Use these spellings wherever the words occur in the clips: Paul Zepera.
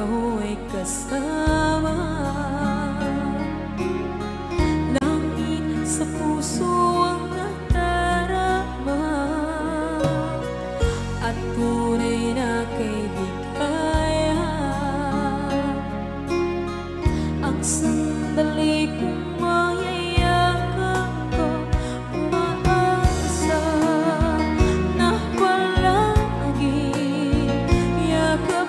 Kau bersama langit sepusung terama aturei na kaibigaya ang sandali kong mayayakap ko umaasa na palagi yakap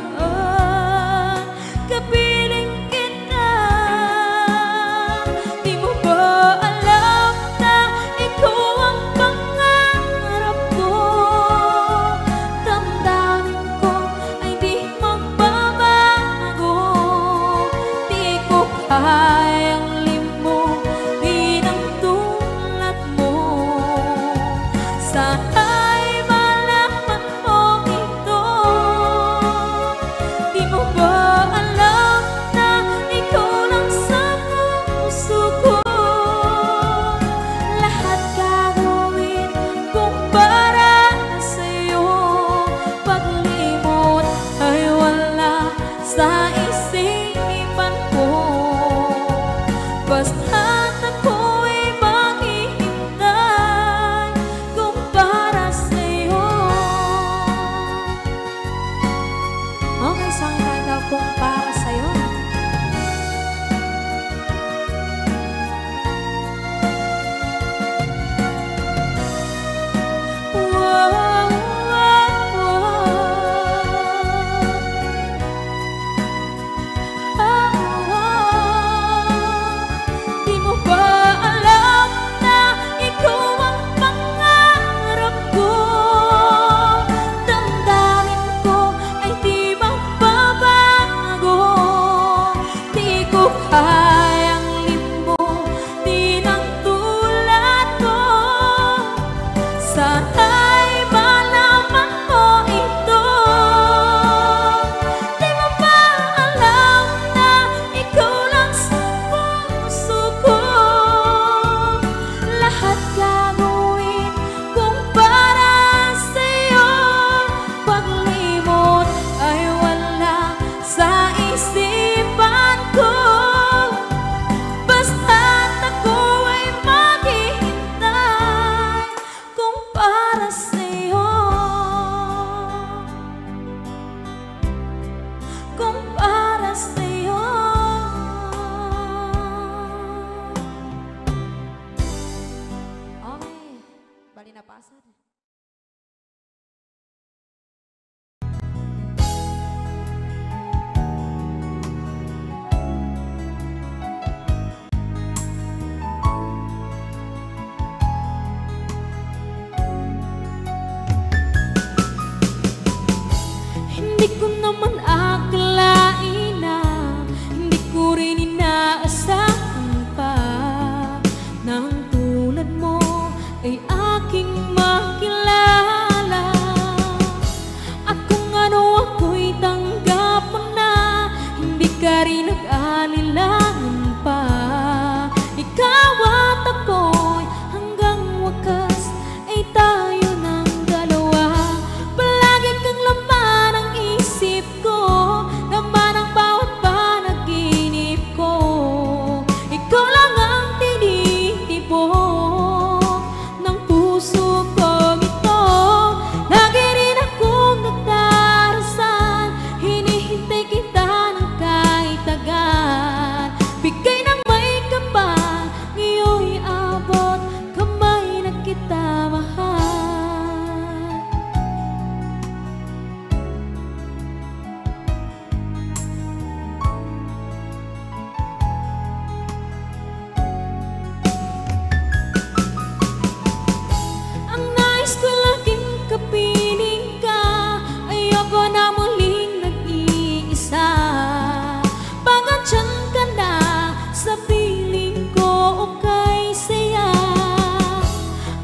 Sabiling ko okay saya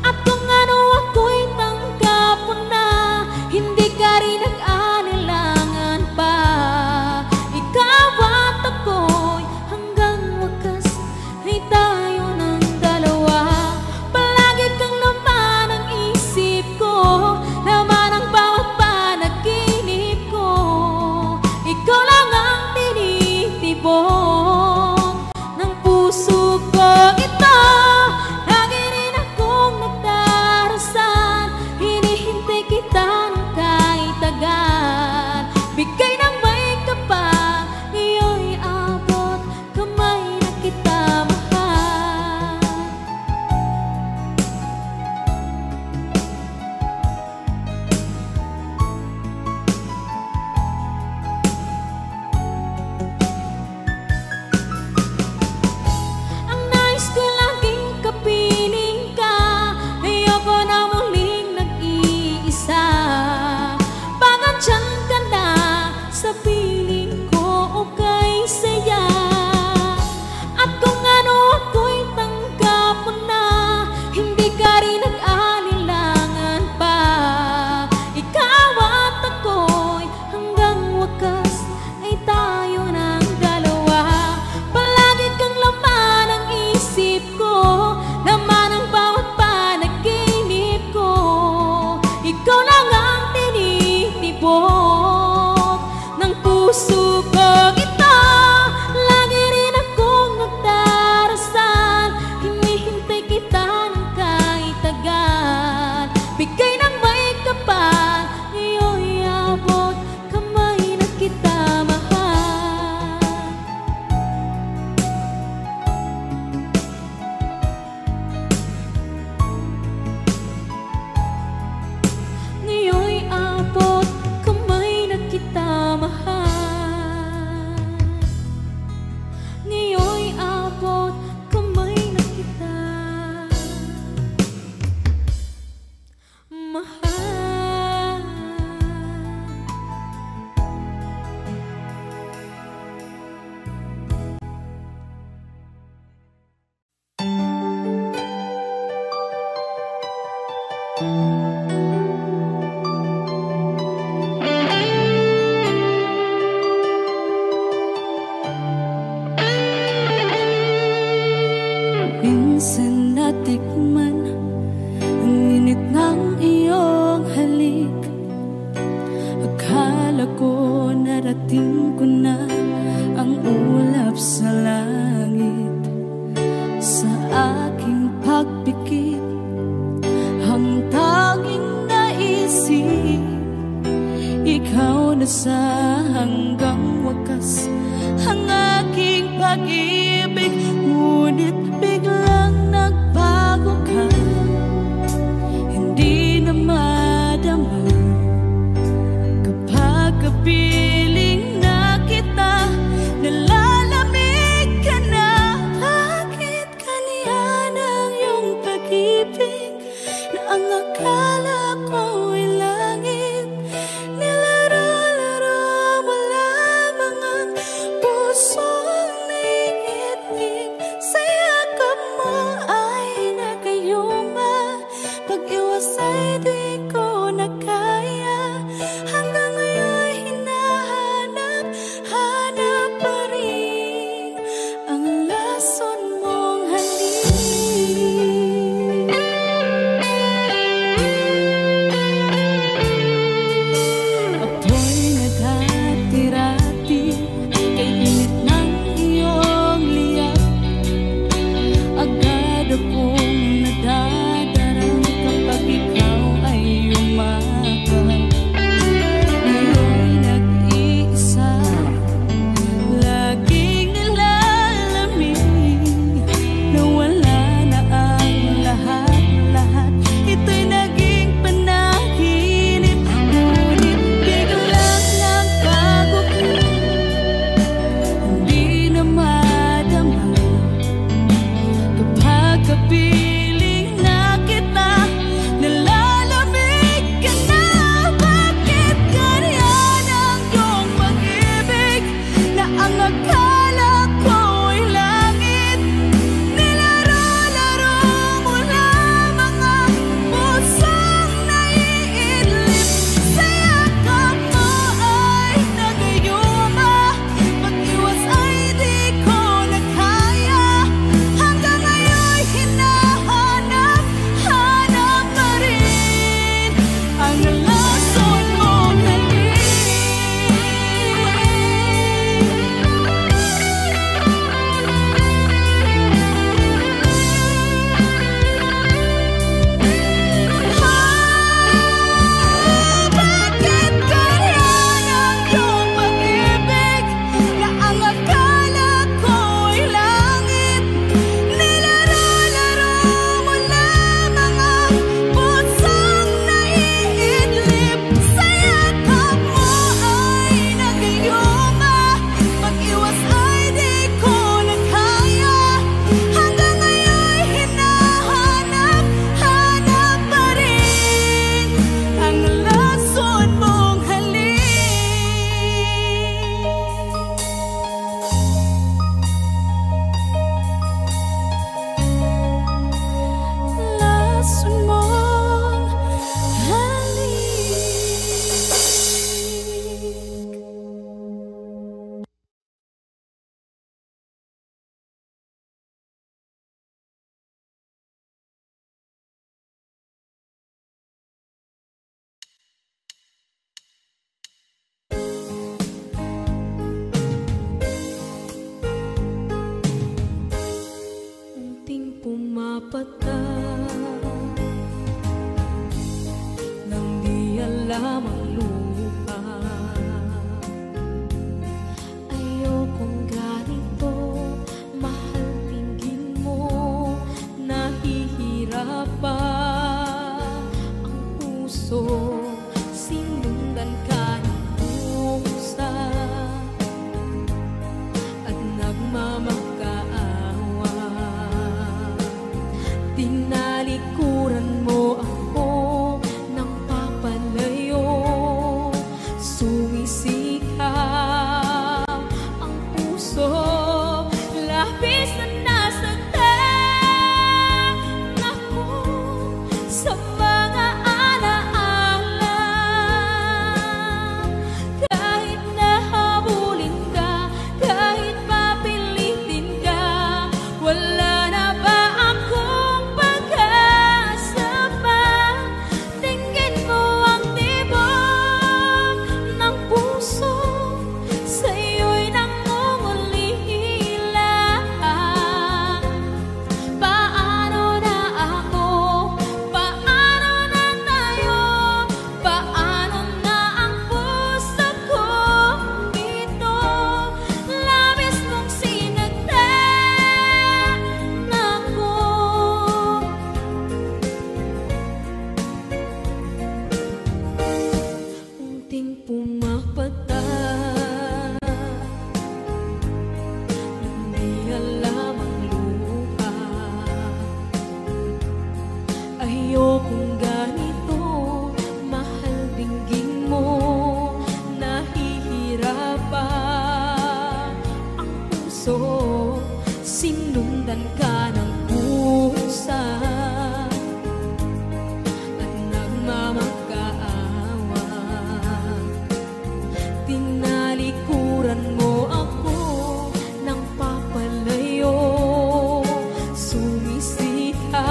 at kung ano Minsan natikman ang init ng iyong halik. Akala ko narating ko na ang ulap sa langit. Sa aking pagpikit, ang tanging naisip, ikaw na sa hanggang wakas ang aking pag-ibig. Ngunit biglang nagbago ka, hindi na madama. Kapag kapiling na kita, nalalamig ka na. Bakit kaniya ng iyong pag-ibig na ang akala ko ay langit? Nilaro-laro mo lamang ang puso. Sa mga Ayokong ganito, mahal dinggin mo, nahihirapan ang puso, sinundan ka ng pusa at nagmamakaawa, tinalikuran mo ako ng papalayo, sumisita.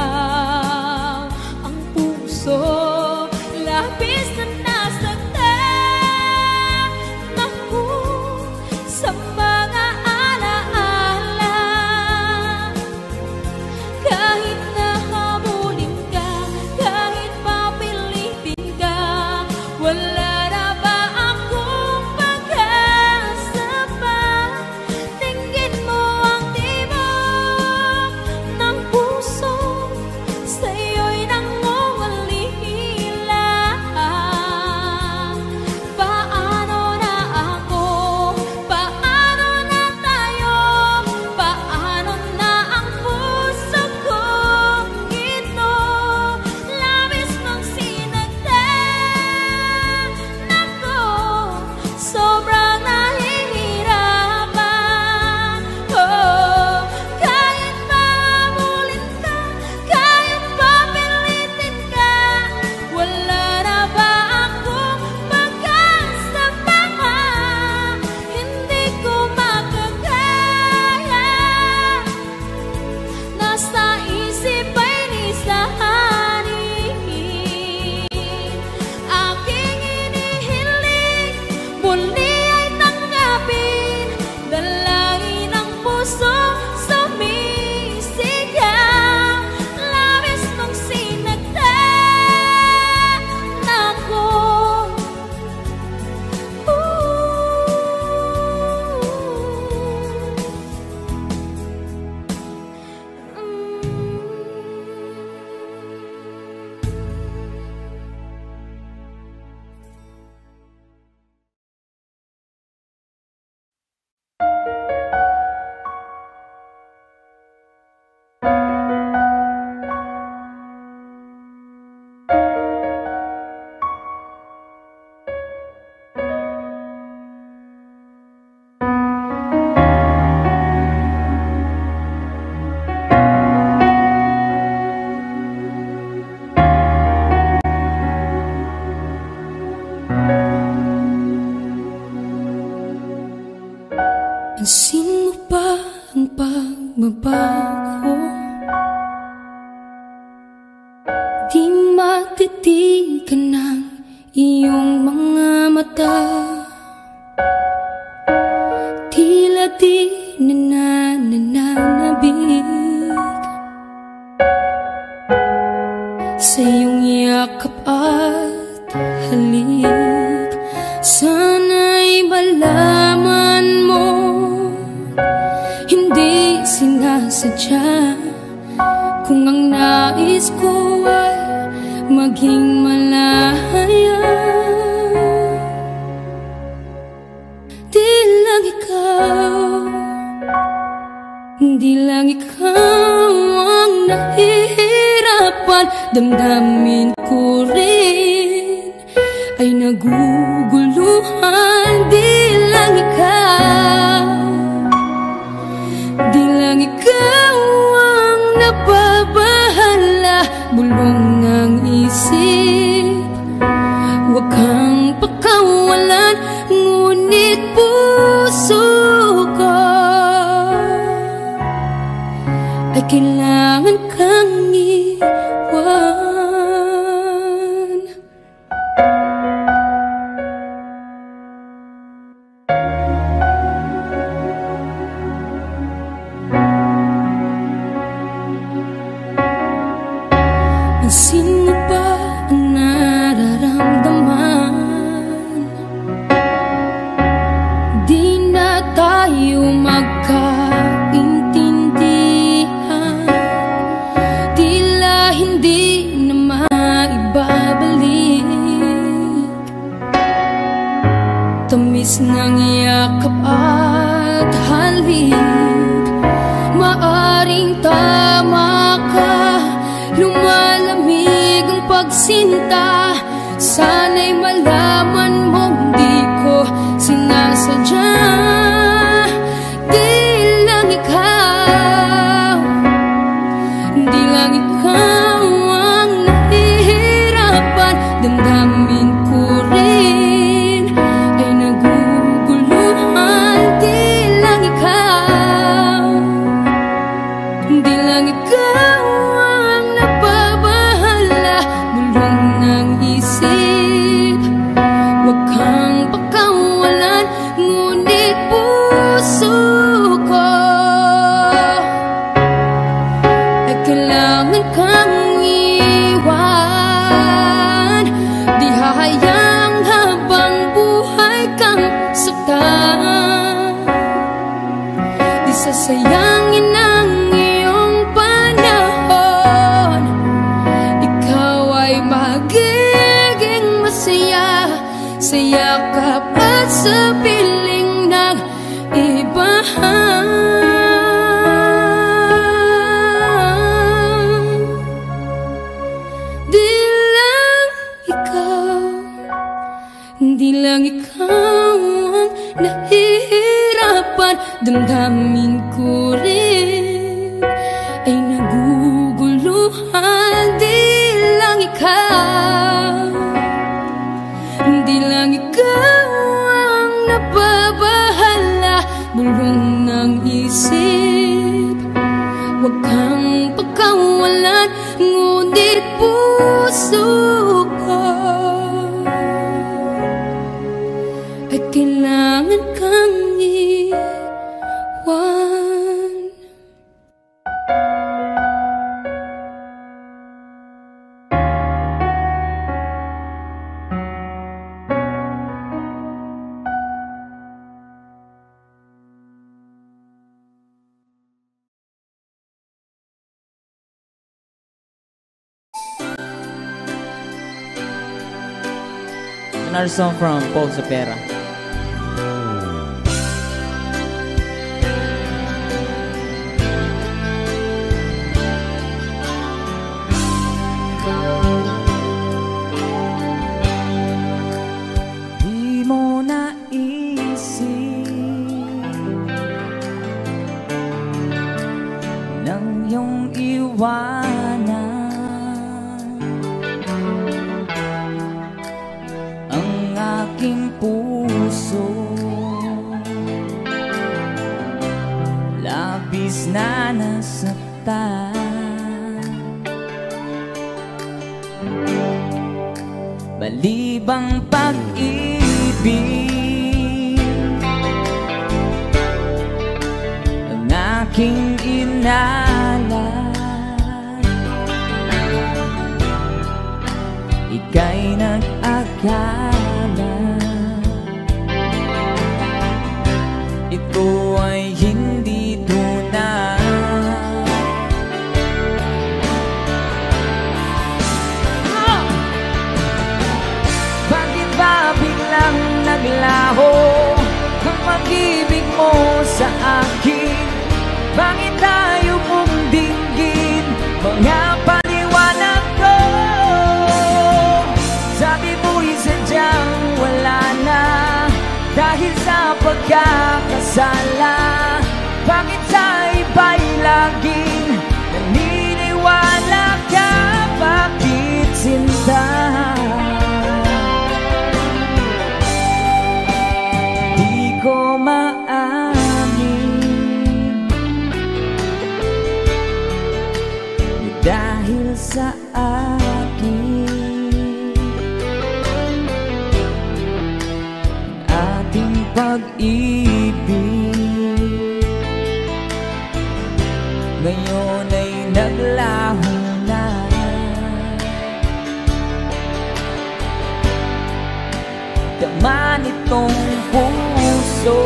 Pansin mo ba ang pagbabago? Di matitigan ng iyong mga mata, tila di nananabig sa iyong yakap at halik. Sana'y malaman mo, hindi sinasadya, kung ang nais ko ay maging malaya. Di lang ikaw, di lang ikaw ang nahihirapan, damdamin ko rin ay naguguluhan. Di lang ikaw, di lang ikaw ang nababahala, bulong ng isip, huwag kang pakawalan, ngunit puso ko ay kailangan kang iwan. Pansin mo ba ang nararamdaman? Di na tayo magkaintindihan, tila hindi na maibabalik tamis ng yakap at halik. Maaring tama ka, lumalamig. cinta. Sana'y malaman mong di ko sinasadya. Di lang ikaw ang nahihirapan. Damdamin ko rin ay naguguluhan. Di lang ikaw, di lang ikaw ang napabahala. Bulong ng isip, huwag kang pakawalan. Ngunit puso ko ay kailangan kang iwan. Di hahayaang habang buhay kang saktan. Di sasayangin ang iyong panahon. Ikaw ay magiging masaya. Sayakap at sa piling ng iba. Di lang ikaw ang nahihirapan. Damdamin ko rin ay naguguluhan. Di lang ikaw, di lang ikaw ang napabahala. Bulong ng isip, huwag kang pagkawalan. Ngunit puso ko ay kailangan kang iwan. Another song from Paul Zepera. Malibang pag-ibig ang aking inalay. Ika'y nag-akala ito ay hindi tunay. Naglaho ang pag-ibig mo sa akin. Bakit tayo mong dinggin mga paliwanag ko? Sabi mo'y sadyang wala na dahil sa pagkakasala. Bakit sa iba'y laging naniniwala ka? Bakit sinta? Dahil sa akin ang ating pag-ibig ngayon ay naglaho na. Daman itong puso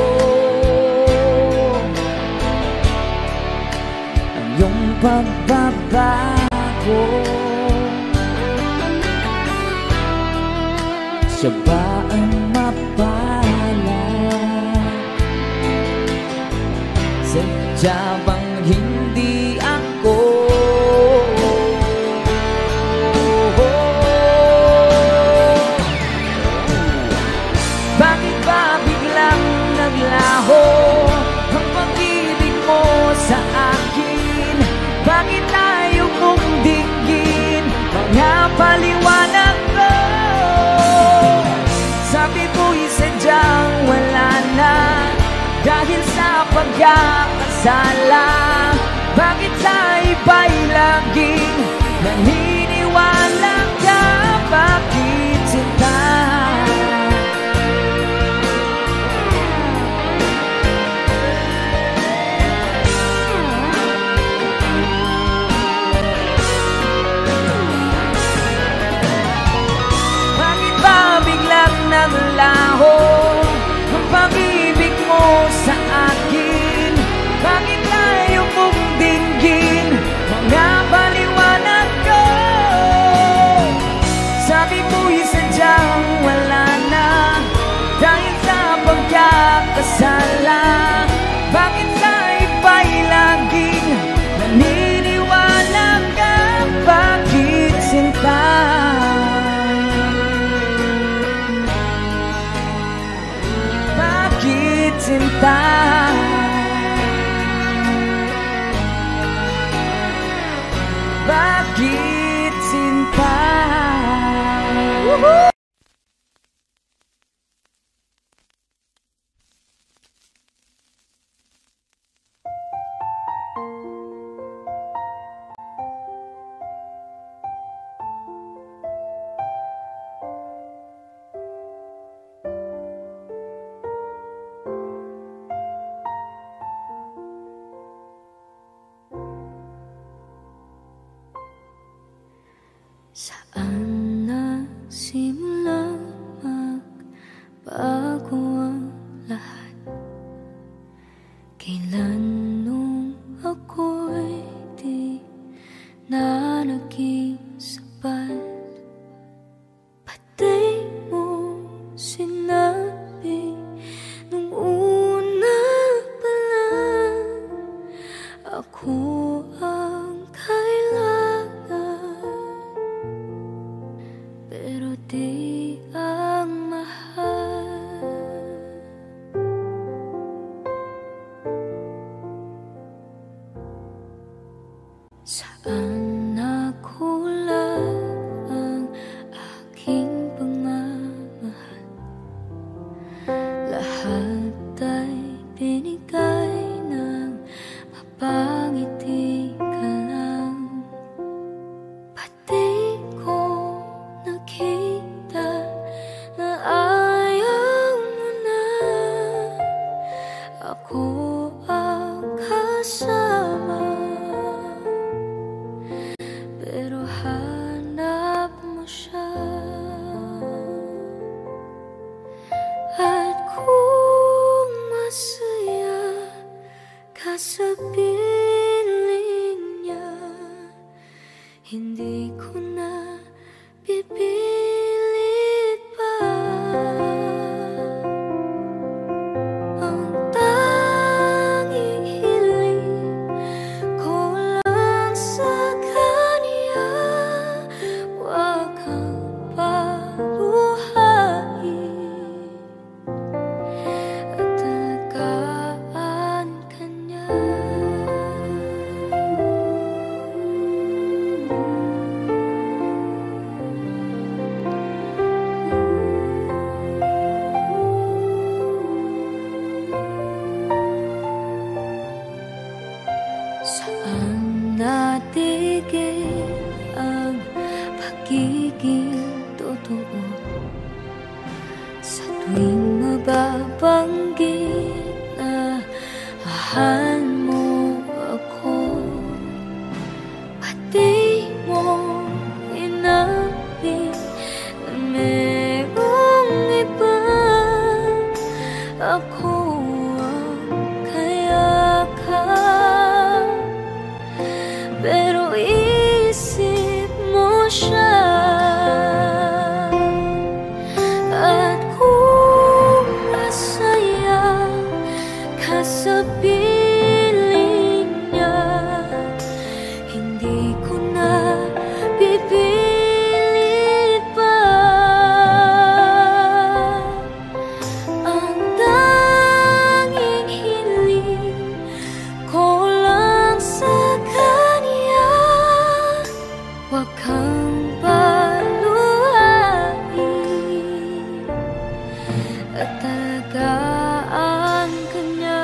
ang iyong pagbabago. Siya ba ang mapala? Sadya bang hindi ako? walang kasala. Bakit tayo ba'y laging naniniwala ka? Bakit kita? Bakit ba biglang naglaho ang pag-ibig mo sa akin? Bakit tayo mong dinggin mga baliwanag ko? Sabi mo'y sadyang wala na dahil sa pagkakasala. Bakit tayo ba'y laging naniniwala ka? Bakit sinta? Bakit sinta? Bakit sinta? Woohoo! At talagaan ka niya.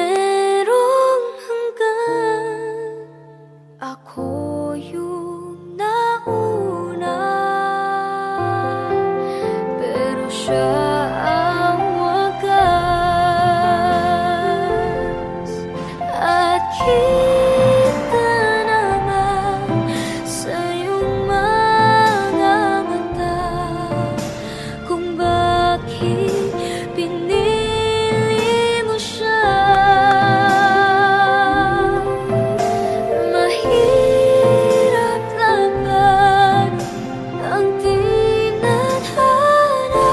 merong hanggan. Ako yung nauna, pero siya ang wagas. At kita naman sa iyong mga mata kung bakit pinili mo siya. Mahirap laban ang tinadhana,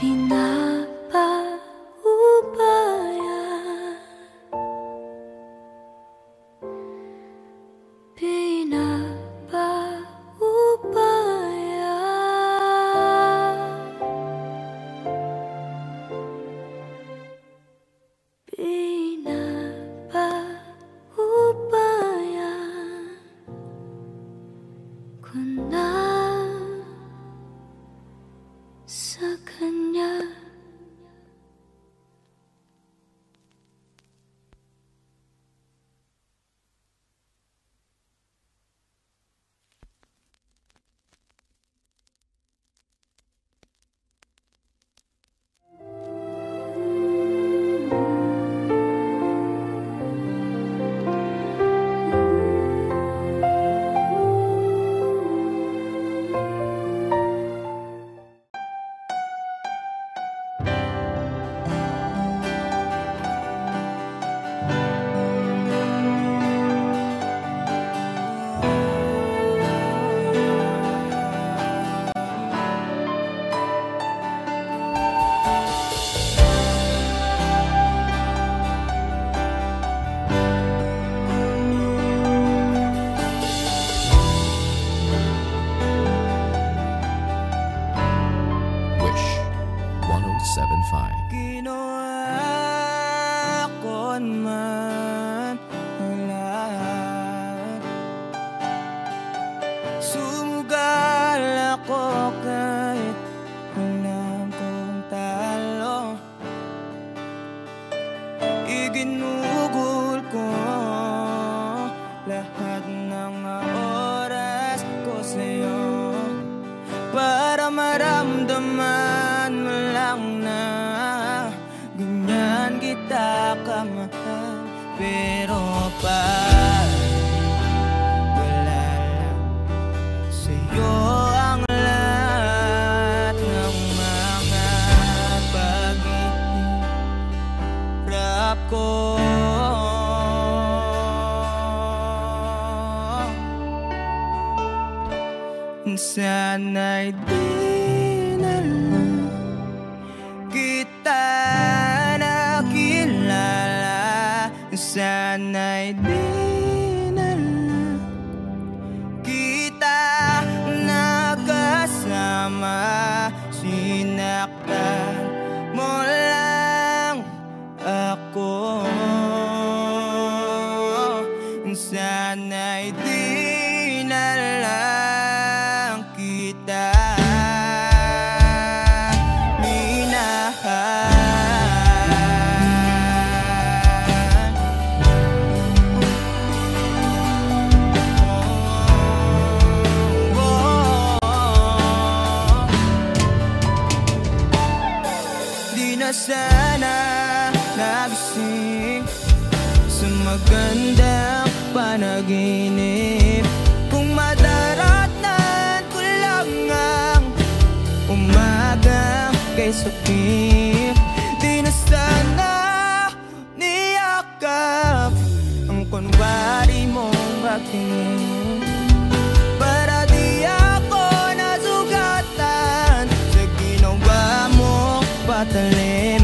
pinapaubaya, pinapaubaya. Pinapa-upaya ko na sa kanya. Ginawa ko man lahat, sumugal ako kahit alam kong talo. Iginugol ko lahat ng oras ko sa'yo para maramdaman mo lang na ganyan kita kamahal. Pero parang wala lang, sa'yo ang lahat ng mga pag-iirap ko. Sana'y di na lang kita nakilala, sana'y di na lang kita nakasama. Sinaktan mo lang ako, sana'y di na lang sana nagising sa magandang panaginip. Kung madaratan ko lang ang umaga kay sakit, di na sana niyakap ang kunwari mong aking para di ako nasugatan sa ginawa mong patalim.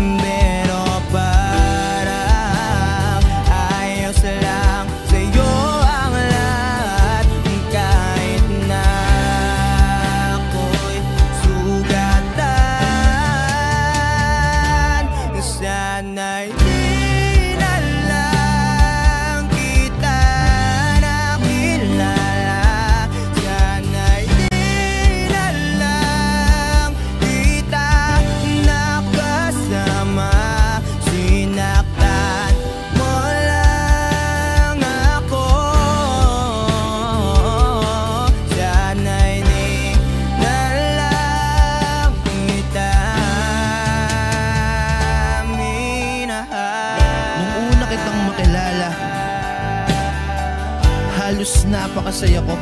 Halos napakasaya ko.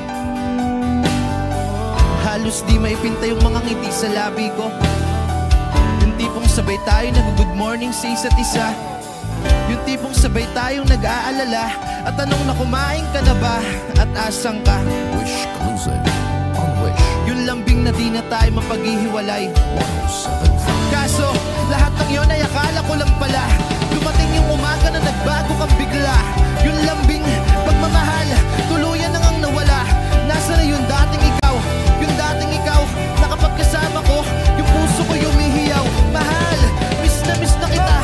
Halos di maipinta yung mga ngiti sa labi ko. Yung tipong sabay tayo nag-good morning sa isa't isa. Yung tipong sabay tayong nag-aalala. At tanong na kumain ka na ba? At asang ka? Wish closer on wish. Yung lambing na di na tayo mapaghihiwalay. Kaso, lahat ng yun ay akala ko lang pala. Dumating yung umaga na nagbago kang bigla. Yung lambing, pagmamahal, tuluyan na ngang nawala. Nasa na yung dating ikaw? Nakapagkasama ko, yung puso ko yumihiyaw. Mahal, miss na kita.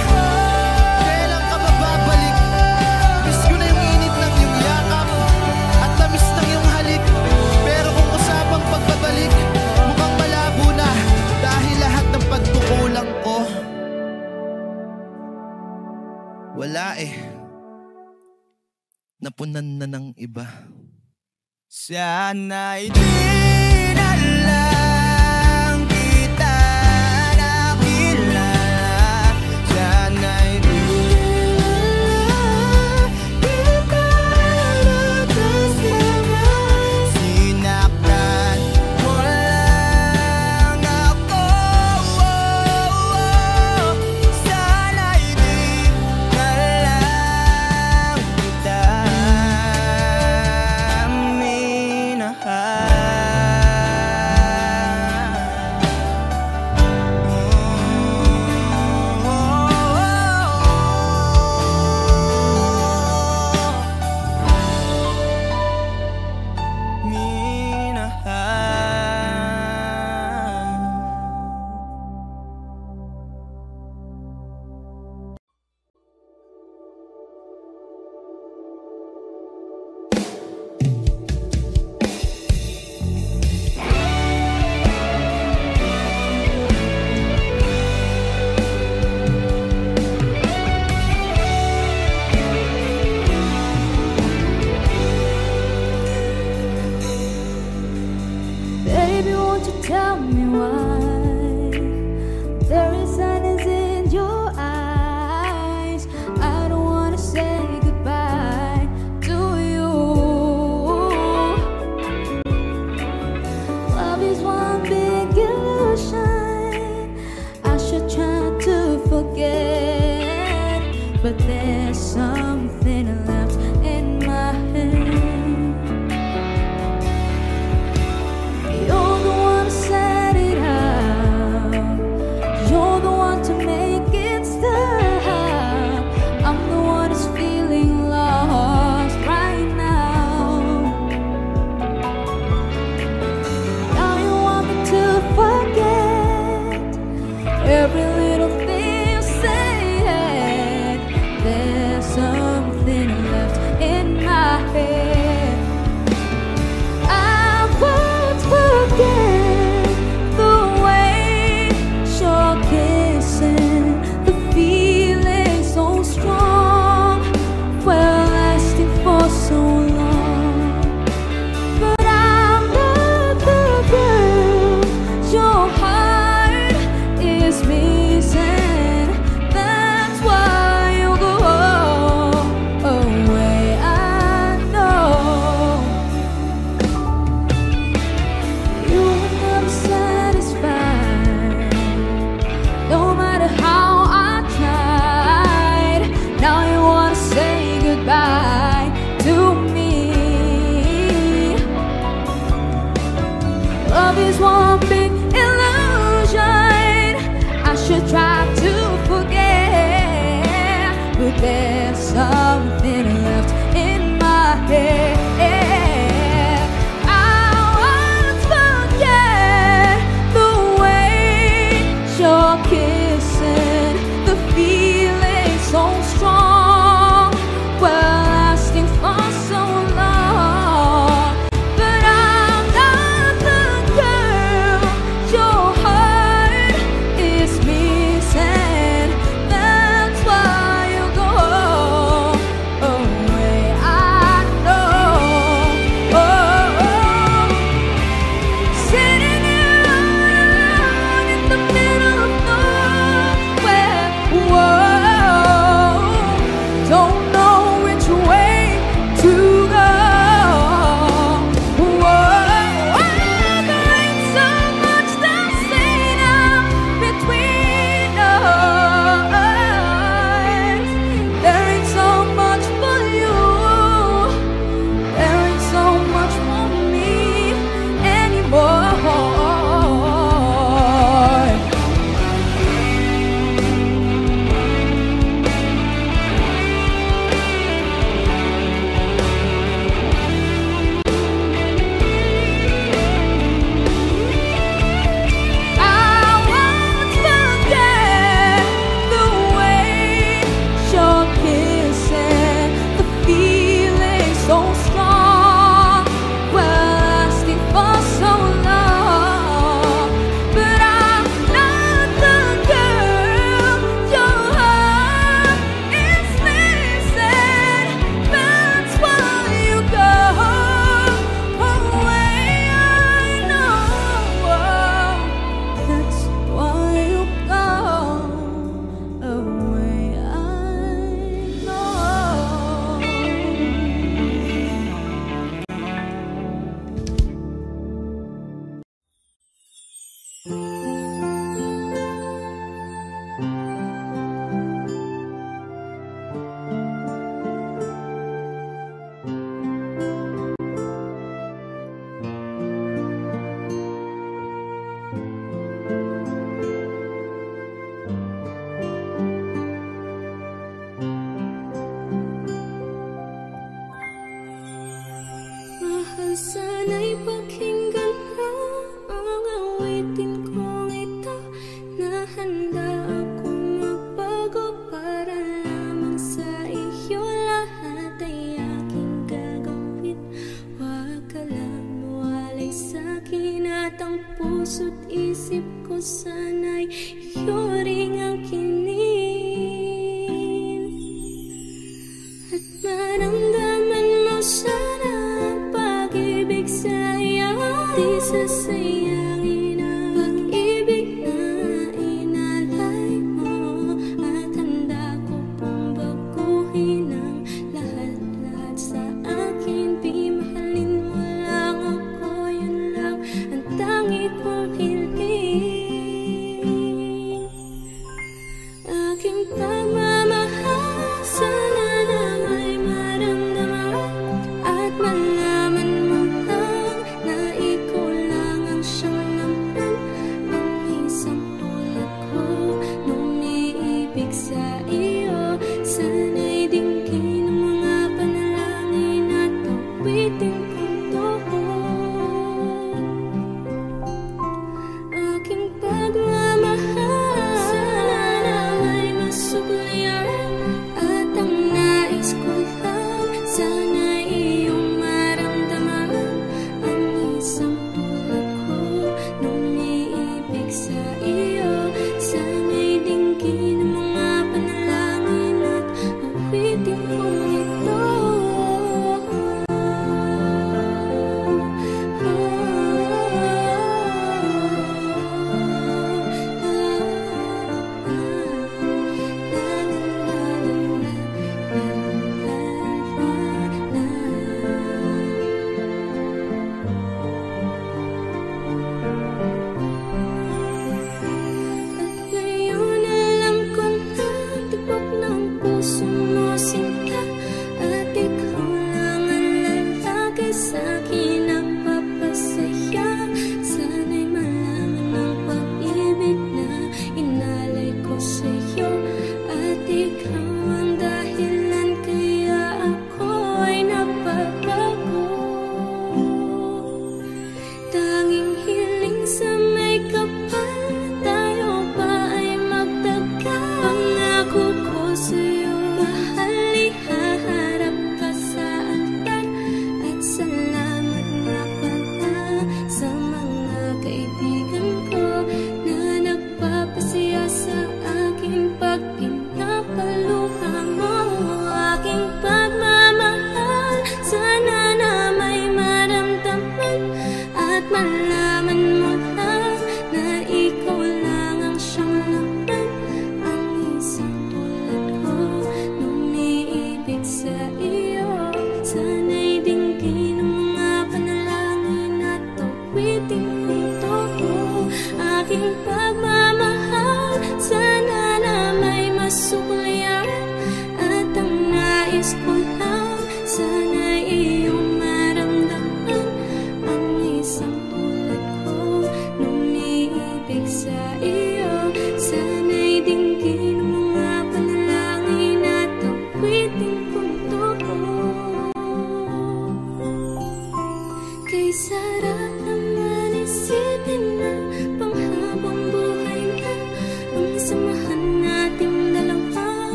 Kailan ka ba babalik? Miss ko na yung init ng iyong yakap at tamis ng iyong halik. Pero kung usapang pagbabalik, mukhang malabo na, dahil lahat ng pagkukulang ko wala napunan na ng iba. Sana'y di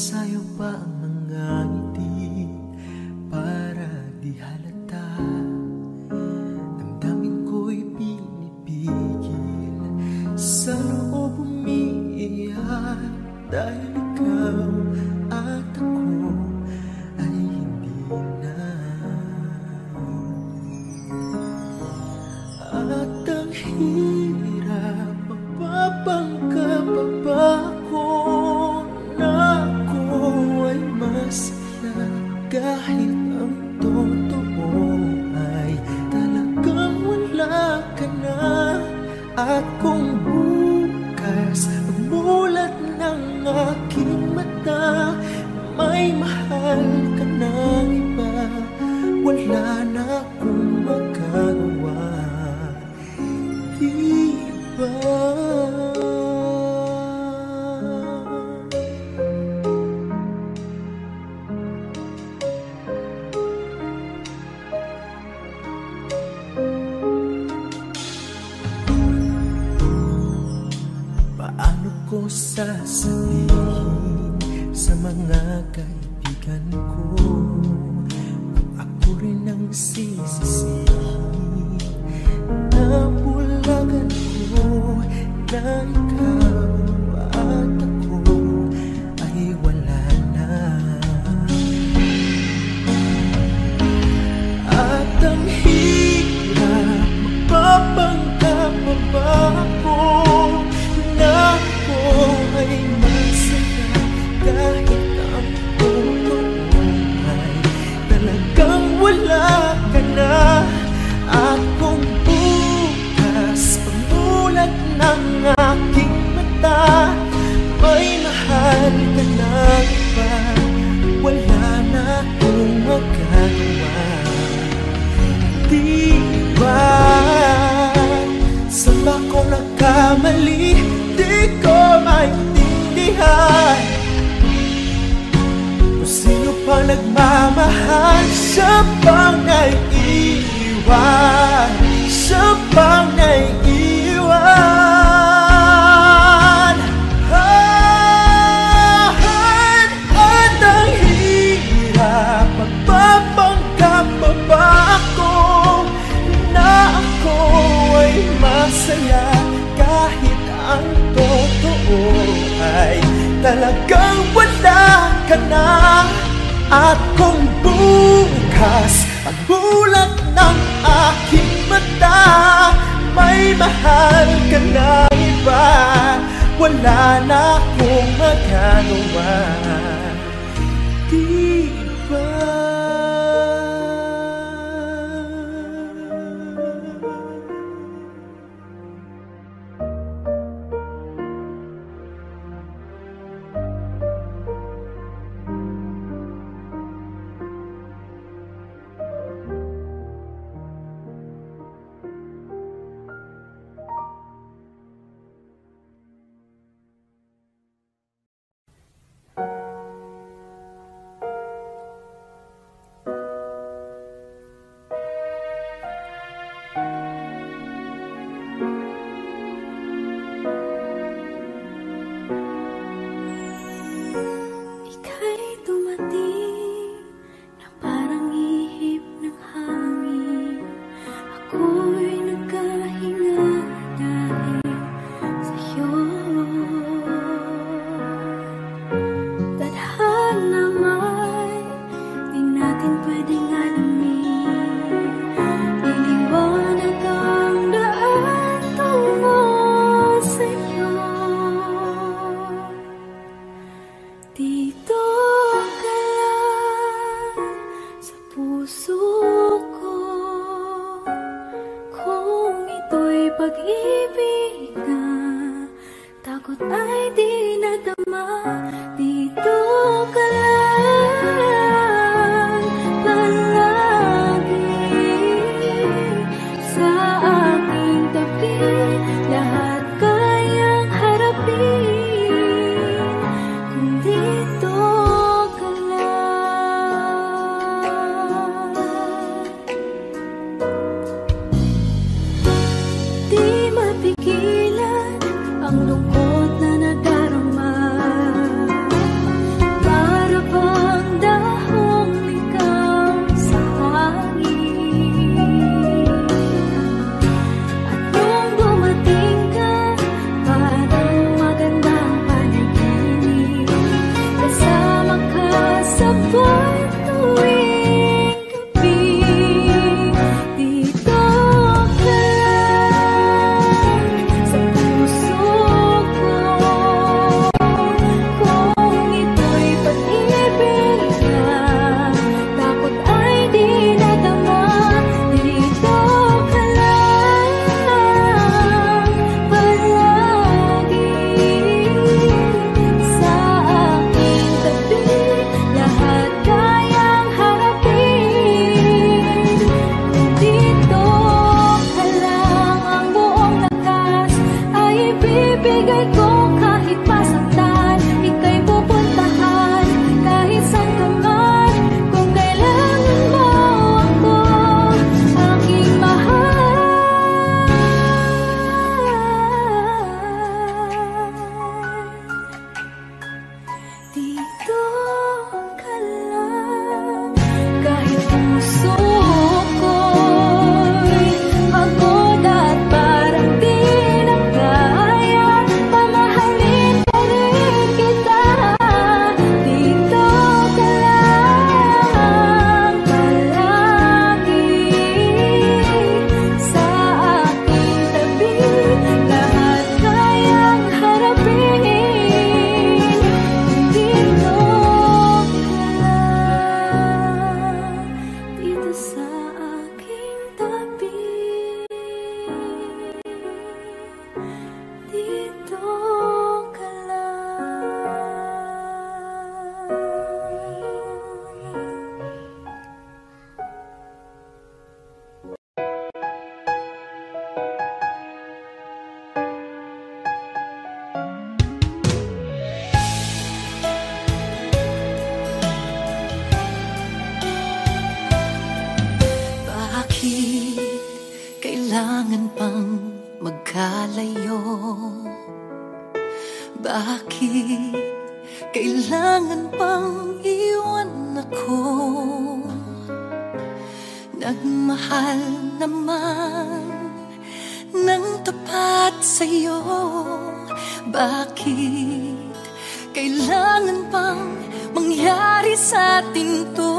sayo pa mga ngiti para di halata. Damdamin ko'y pinipigil, sa loob umiiyak dahil ikaw at ako ay hindi na. At ang hirap mapapangkababa ko na ako ay masaya kahit ang totoo ay talagang wala ka na. At kung bukas mulat ng aking mata may mahal ka ng iba, wala na akong magagawa. Paano ko sasabihin sa mga kaibigan ko kung ako rin ang sisisihin na bulagan ko na ikaw at ako ay wala na. At ang hirap mapapangkababa ko ng aking mata may mahal ka na iba, wala na akong magagawa. Di ba sama ko nagkamali, di ko maintindihan kung sino pa nagmamahal, siya pa naiiwan, siya pa naiiwan. Masaya kahit ang totoo ay talagang wala ka na. At kung bukas ang bulat ng aking mata may mahal ka na iba, wala na akong magagawa. Di ba pigilan ang lungkot na nadarama. magkalayo. Bakit kailangan pang iwan ako? Nagmahal naman ng tapat sa'yo. Bakit kailangan pang mangyari sa atin to?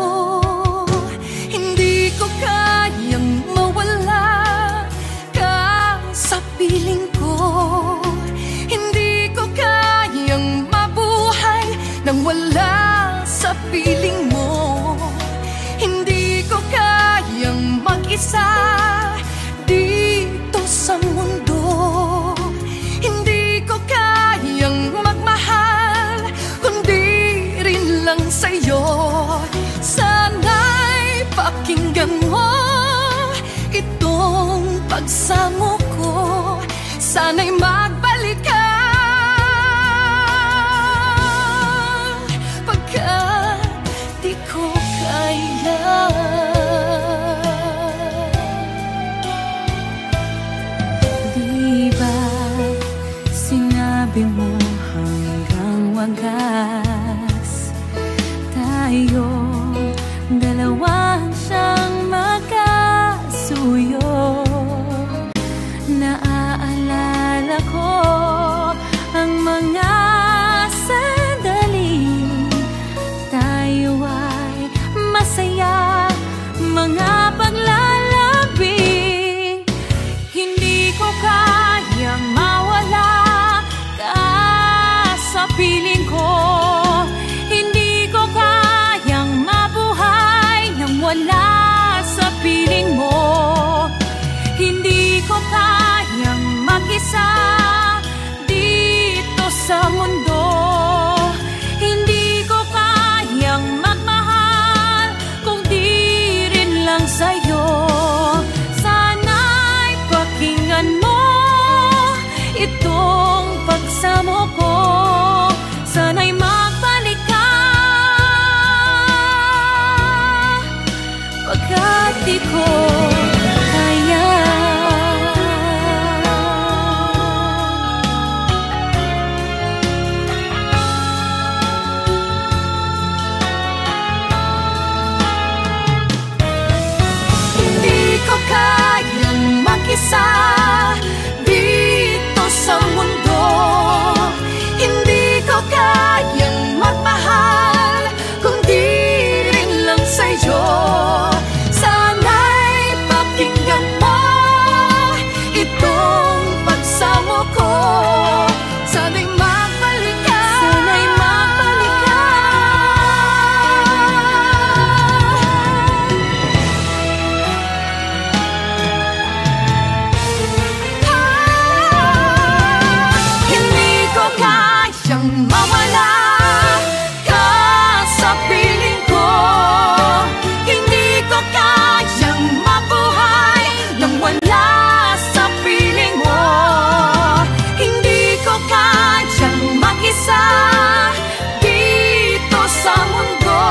Hindi ko kayang mawala ka sa piling ko. Hindi ko kayang mabuhay nang wala sa piling mo. Hindi ko kayang mag-isa dito sa mundo. Hindi ko kayang magmahal kundi rin lang sa'yo. Sana'y pakinggan mo itong pagsamo ko. Sana'y magbalik ka pagka di ko kaya. Sabi mo hanggang wagas tayo dalawa siyang magkasuyo. Naaalala ko ang mga sandaling tayo ay masaya, mga paglalabi. Hindi ko kayang mawala sa piling ko. Hindi ko kayang mabuhay nang wala sa piling mo. Hindi ko kayang mag-isa dito sa mundo. Hindi ko kayang magmahal kung di rin lang sa'yo. Sana'y pakinggan mo itong pagsamo ko. Sana'y magbalik ka pagkat di ko kaya. Hindi ko kayang mag-isa dito sa mundo. Hindi ko kayang magmahal kung di rin lang sa'yo. Sana'y pakinggan mo itong pagsamo ko. Sana'y magbalik ka. Sana'y magbalik ka ah. Hindi ko kayang mawala ka sa piling ko. Hindi ko kayang mabuhay nang wala sa piling mo. Hindi ko kayang mag-isa dito sa mundo.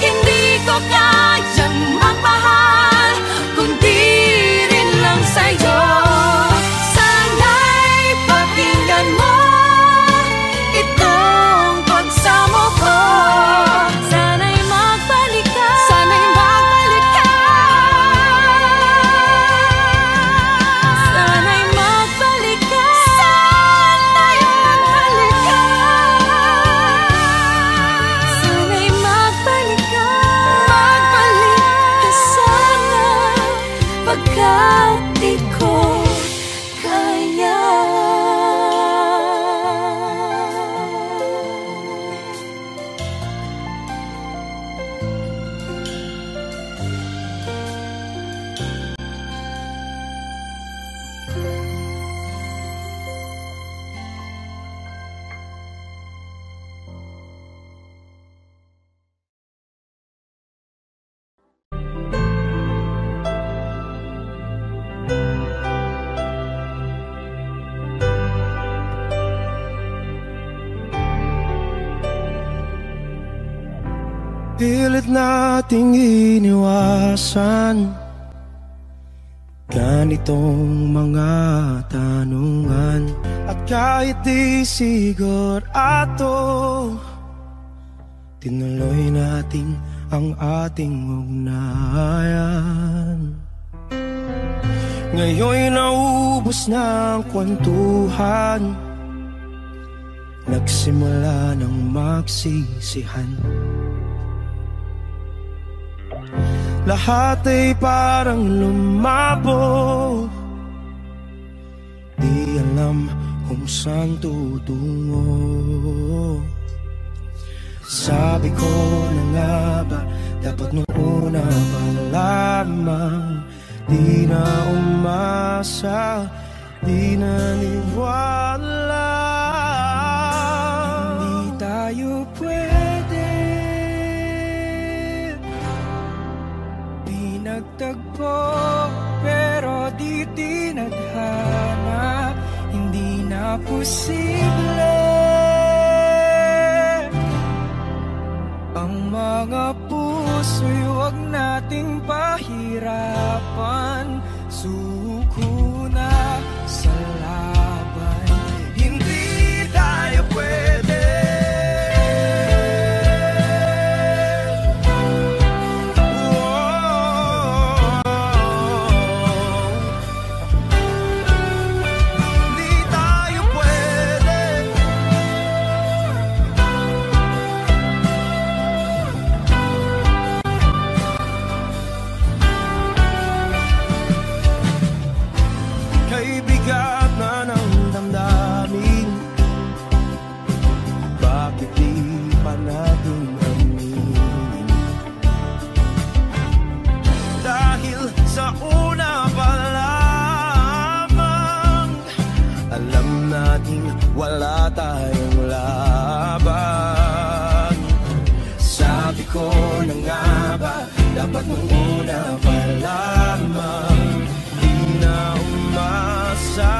Hindi ko kayang magmahal kundi rin lang sa'yo. Sana'y pakinggan mo itong pagsamo ko. Sana'y magbalik ka. Sana'y magbalik ka. Sana'y magbalik ka. Sana'y magbalik ka. Sana'y magbalik ka. Magbalik ka sana pagkat di ko kaya. Pilit nating iniwasan, ganitong mga tanungan. At kahit di sigurado, tinuloy natin ang ating ugnayan. Ngayon'y naubos na ang kwentuhan, nagsimula ng magsisihan. Lahat ay parang lumabo, di alam kung saan tutungo. Sabi ko na nga ba, dapat nung una pa lamang, di na umasa, di na niwala. Hindi tayo pwede pinagtagpo, pero di tinadhana. Hindi na posible ang mga puso'y huwag nating pahirapan. Suko na sa laban, hindi tayo pwede wala tayong laban. Sabi ko na nga ba, dapat nung una pa lamang, di na umasa,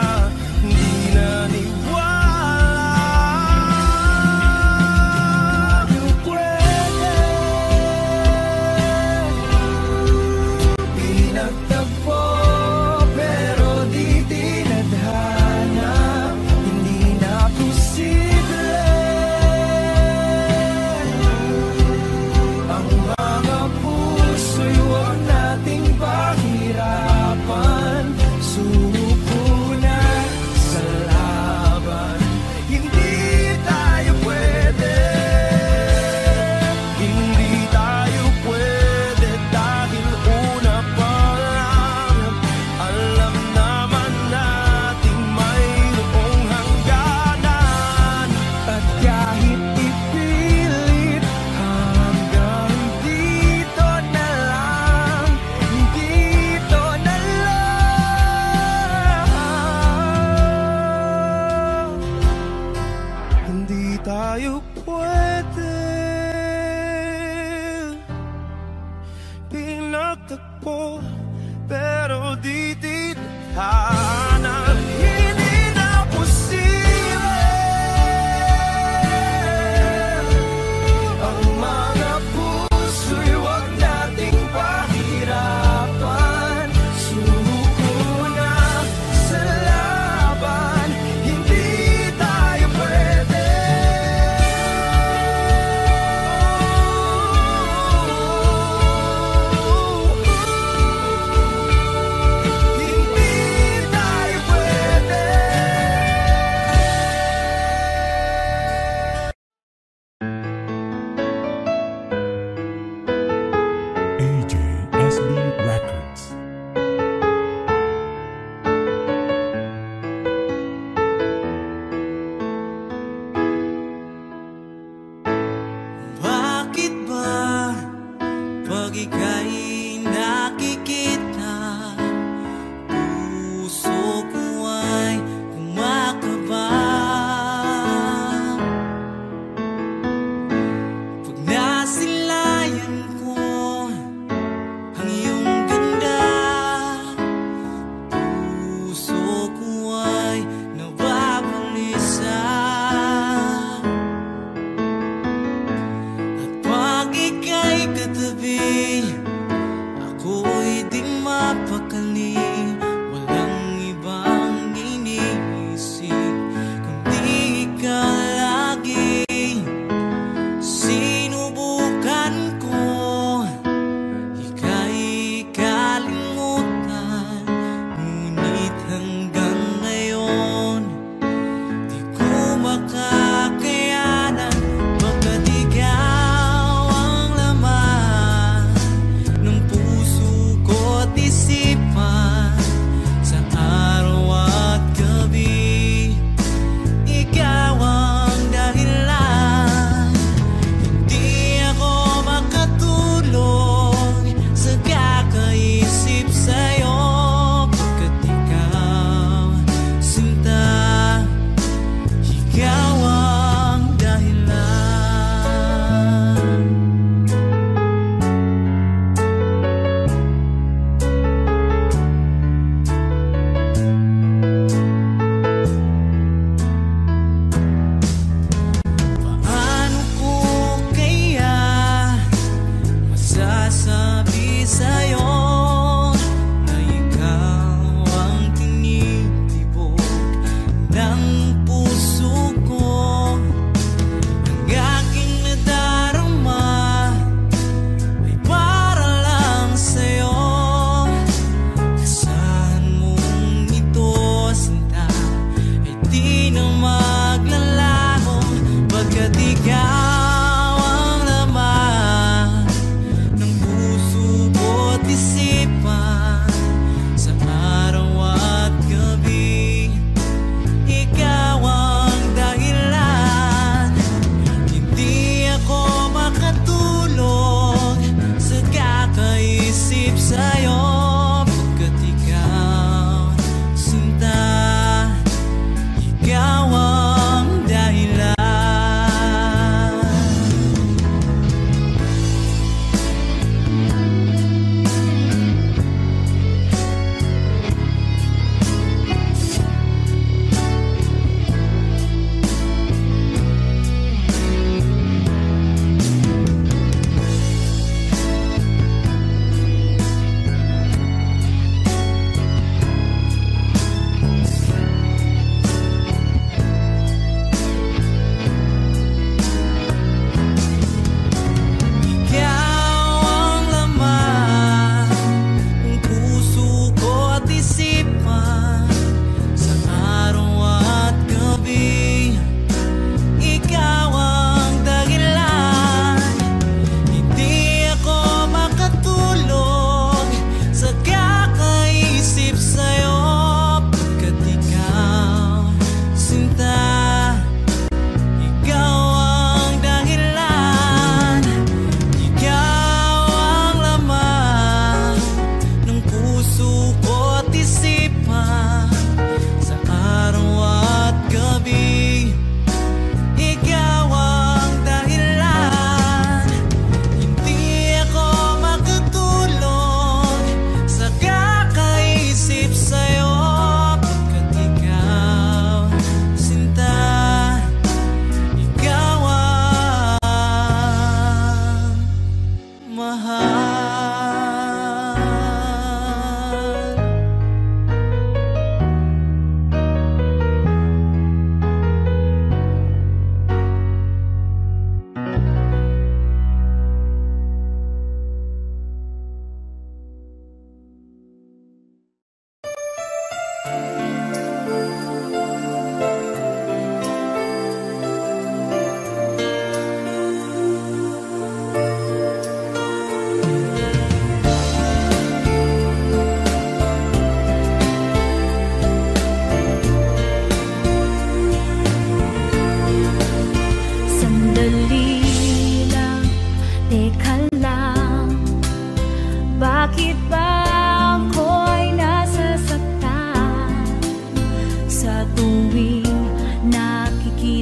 di na niwala. Ang mga puso'y huwag nating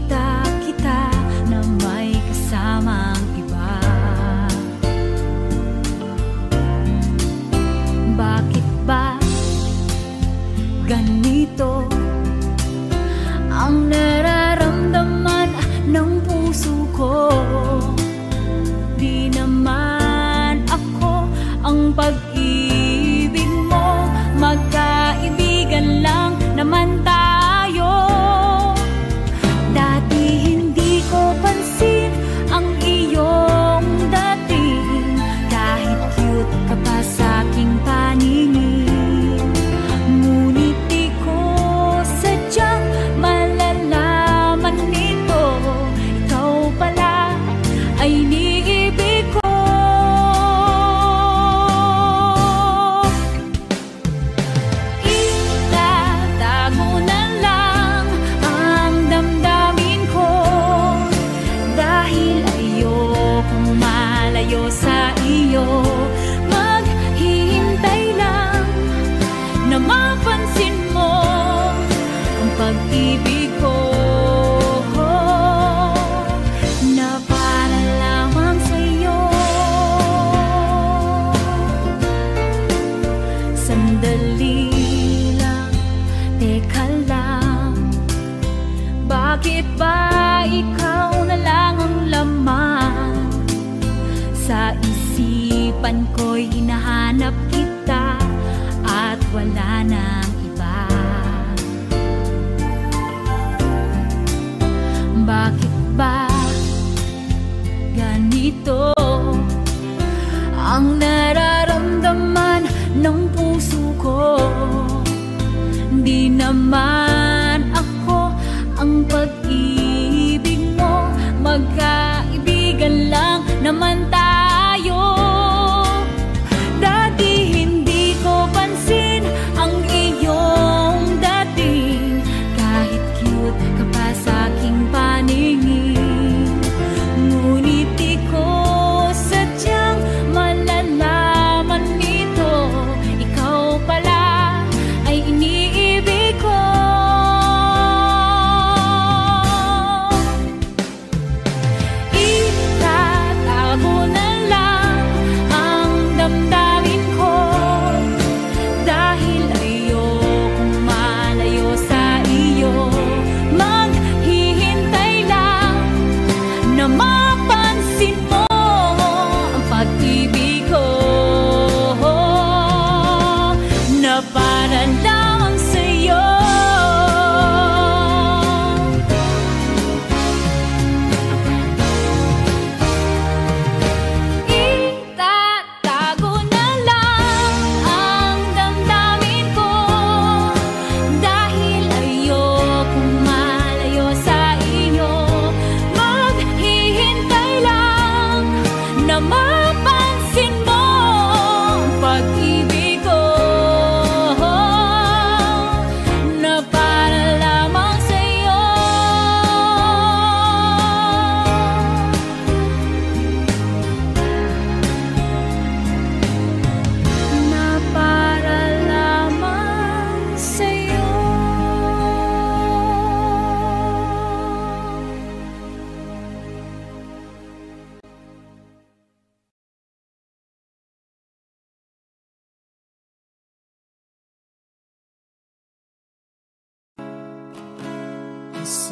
kita-kita na may kasamang iba. Bakit ba ganito ang nararamdaman ng puso ko? Di naman ako ang pag-ibig mo, magkaibigan lang naman tayo. Dati hindi ko pansin ang iyong dating, kahit cute ka pa sa aking paningin, ngunit di ko sadyang malalaman nito, ikaw pala ay iniibig ko. Itatago na lang ang damdamin ko, dahil ayokong malayo sa iyo. Maghihintay lang na mapansin mo ang pag-ibig ko, na para lamang sa'yo. Sandali lang, teka lang, bakit ba ikaw na lang ang laman? Sa isipan ko'y hinahanap kita at wala nang iba. Bakit ba ganito ang nararamdaman ng puso ko? Di naman ako ang pag-ibig mo, magkaibigan lang naman tayo. Dati hindi ko pansin ang iyong dating, kahit cute ka pa sa aking paningin, ngunit di ko sadyang malalaman nito, ikaw pala ay iniibig ko. Itatago na lang ang damdamin ko, dahil ayokong malayo sa iyo. Maghihintay lang na mapansin mo ang pag-ibig ko, na para lang sa'yo. Itatago na lang ang damdamin ko, dahil ayokong malayo sa iyo. Maghihintay lang na mapansin mo ang pag-ibig ko, na para lamang sa'yo. Na para lamang sa'yo.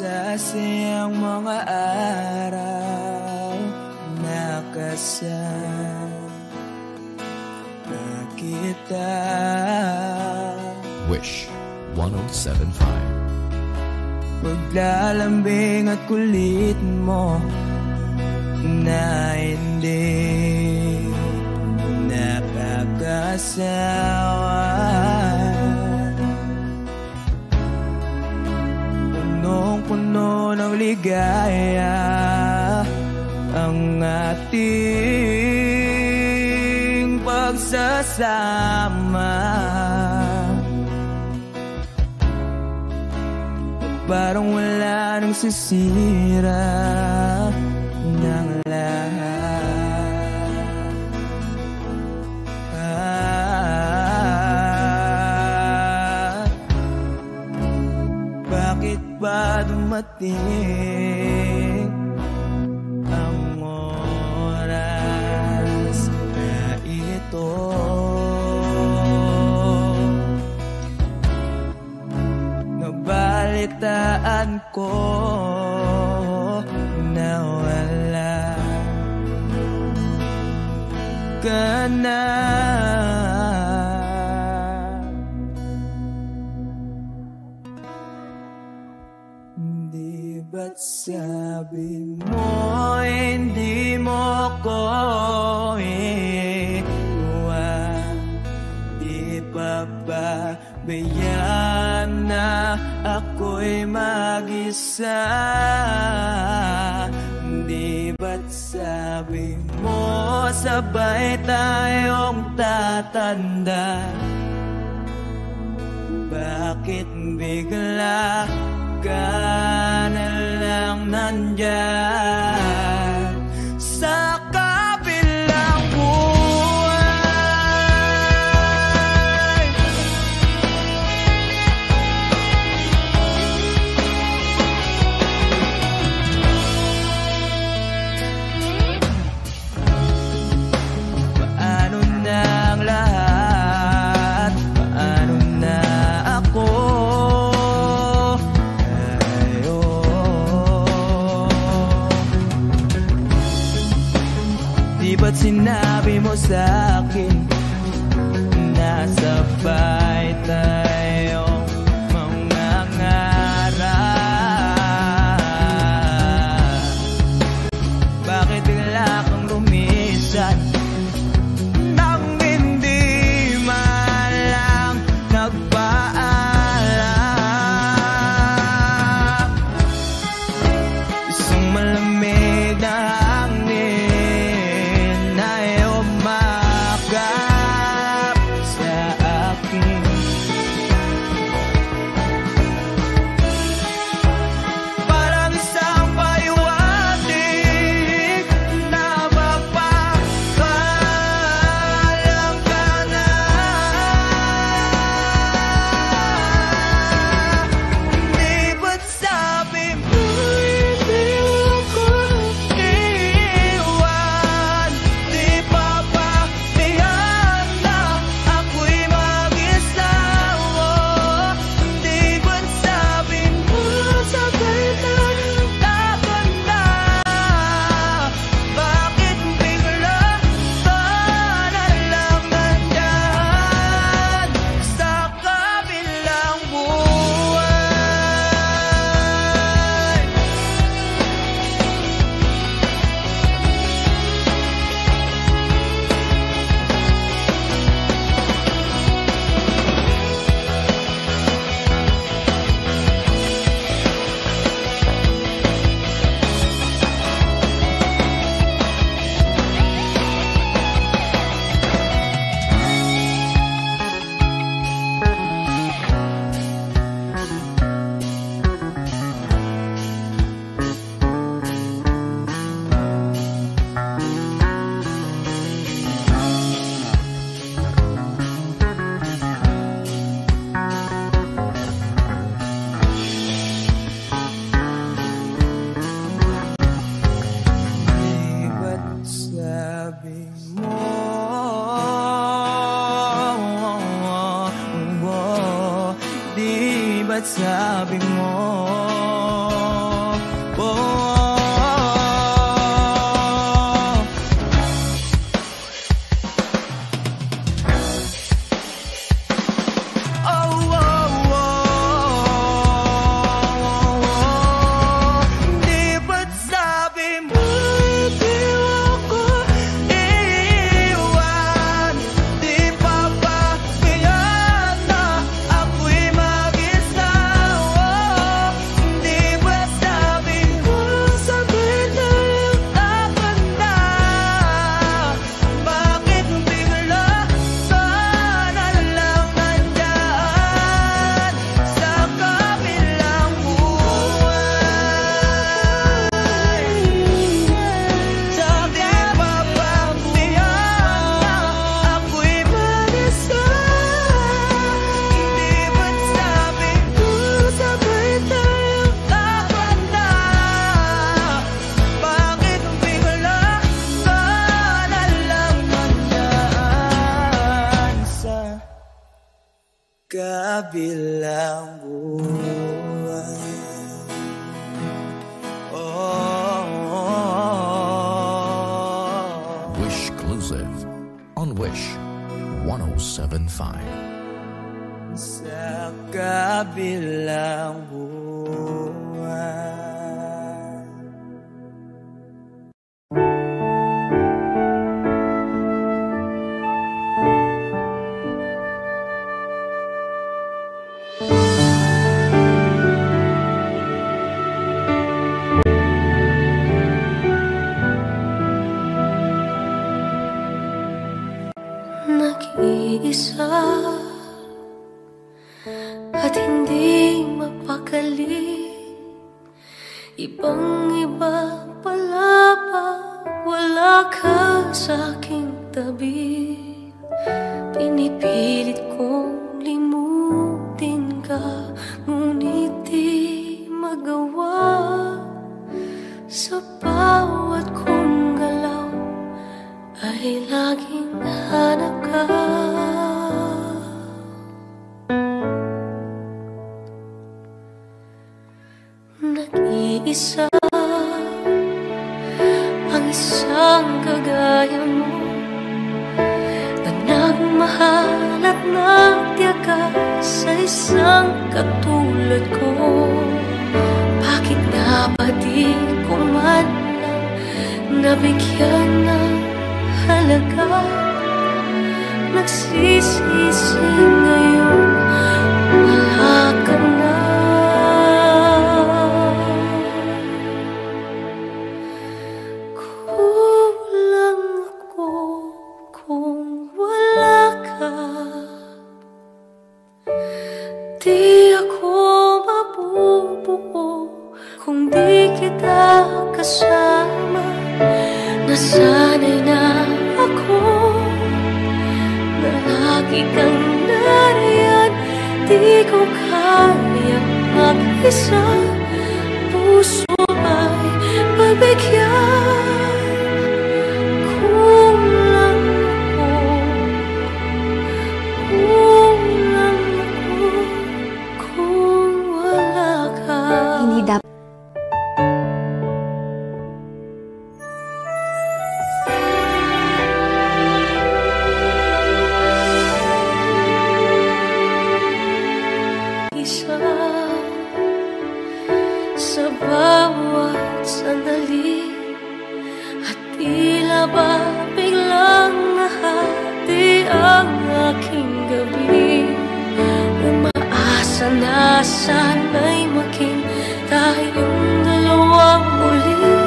Masasayang mga araw na kasama kita. Wish 1075. Maglalambing at kulit mo na hindi napakasawa. Punong-puno ng ligaya ang ating pagsasama. Parang wala nang sisira ng lahat. Bakit ba dumating ang oras na ito? Nabalitaan ko na wala ka na. Ba't sabi mo hindi mo ko iwan? Di pa ba bayaan na ako'y mag-isa? Di ba't sabi mo sabay tayong tatanda? Bakit bigla ka na lang nandyan sa kabilang buhay? Paano na ang lahat? Paano na ako? Ba't sinabi mo sa'kin na sabay tayong mangangarap? Bakit bigla kang lumisan nang hindi man lang nagpaalam? Isang malamig na hangin bilang buat. Wish exclusive on Wish 107.5. Saka bilang buat. Isa at hindi mapakali, ibang iba pala pa, wala ka sa aking tabi. Pinipilit kong limutin ka, ngunit di magawa. Sa bawat kong galaw ay laging hanap ka. Isa ang isang kagaya mo na nagmahal at nagtiyaga sa isang katulad ko. Bakit nga ba di ko man nabigyan ng halaga? Nagsisisi ngayon, wala ka na. Nasanay na ako na lagi kang nariyan. Di ko kaya mag-isa, puso ay pagbigyan. Kulang ako kung wala ka. Hindi dapat. Sana'y maging tayong dalawang muli.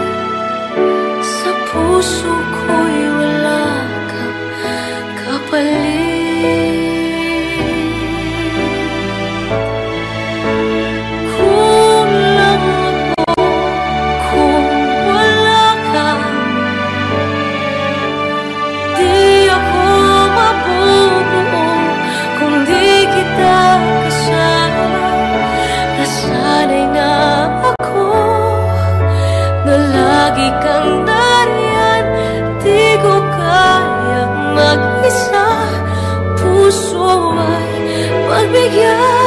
Sa puso ko'y wala kang kapalit. Kulang ako kung wala ka. Di ako mabubuo kung di kita kasama. Nasanay na ako na lagi kang nariyan. Di ko kaya mag-isa, puso ay pagbigyan.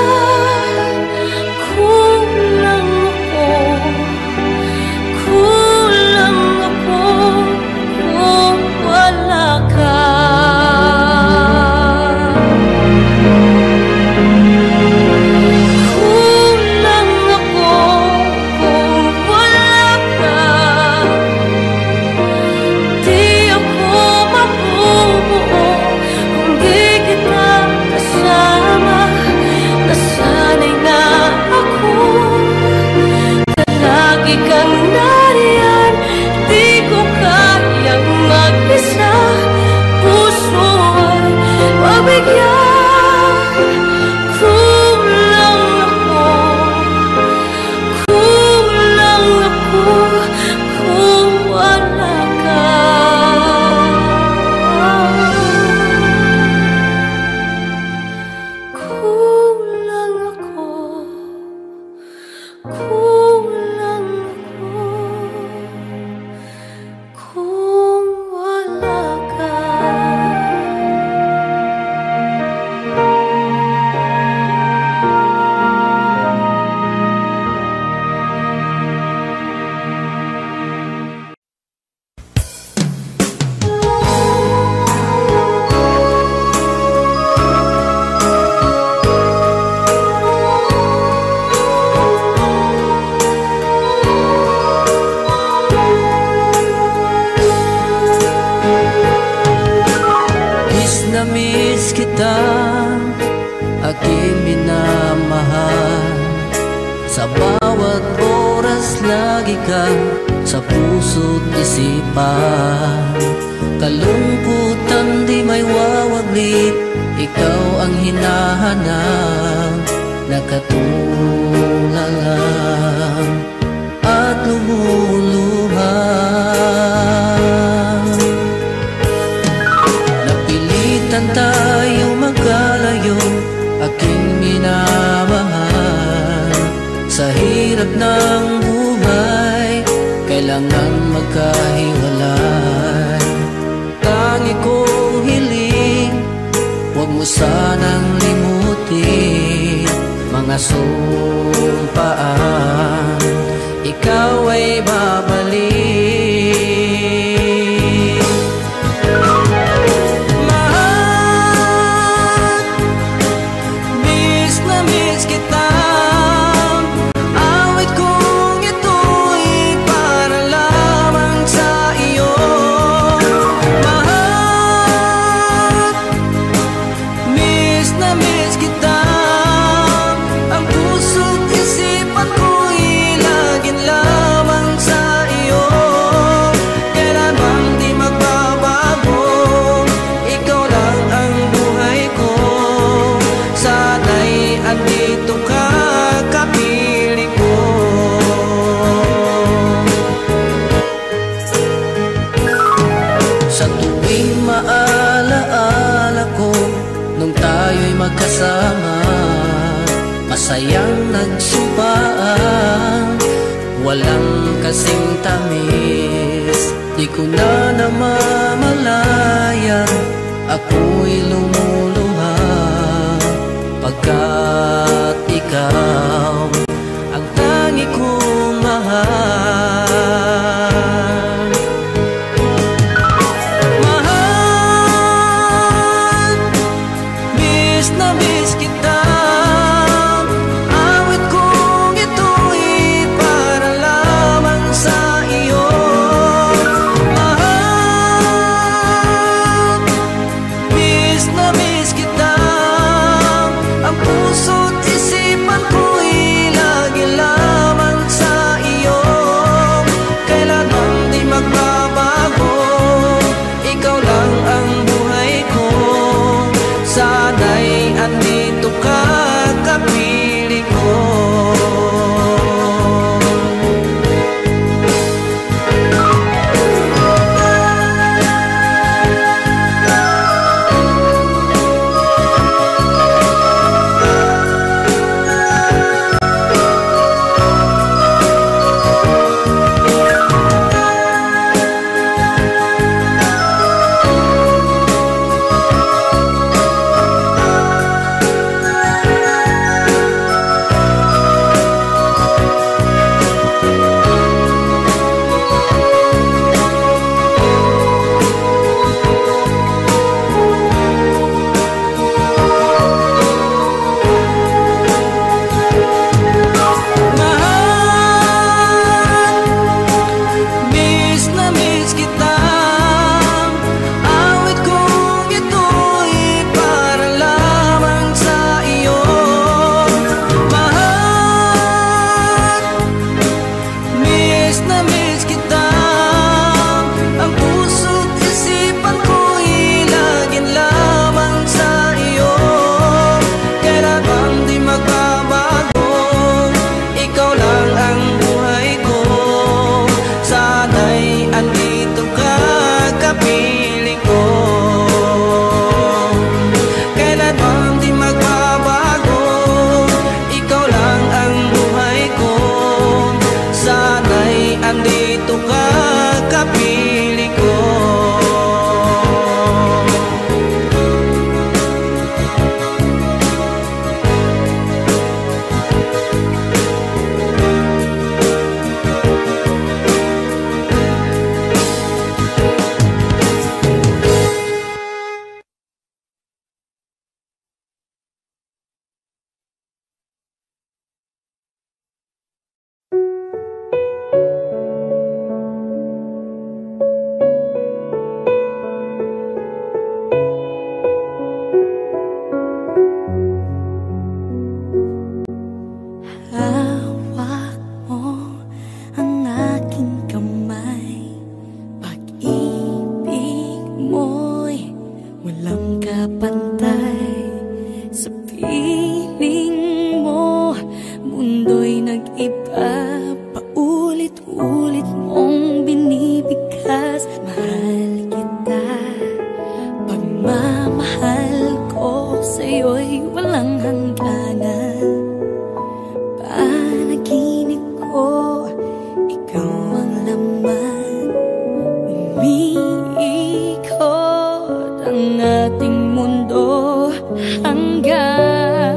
Kulang ako, kulang ako kung wala ka. Sa bawat oras lagi ka sa puso't isipan. Kalungkutan di may wawaglit, ikaw ang hinahanap na katulad at lumuluhan. Napilitan tayo magkalayo, aking minamahal. Sa hirap ng buhay, kailangan magkahiwalay. Kong hiling, huwag mo sanang limutin mga sumpaan, ikaw ay babalik. Mahal, miss na miss kita. Awit kong ito'y para lamang sa iyo. Kasama, masayang nagsumpaan. Walang kasing tamis, di ko na namamalayan. Ako'y lumuluha pagkat ikaw ang tangi kong mahal. Puso't isipan ko'y nag-iba, paulit-ulit mong binibigkas. Mahal kita, pagmamahal ko sa'yo'y walang hangganan. Panaginip ko, ikaw ang laman. Umiikot ang ating mundo hanggang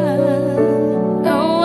nawala.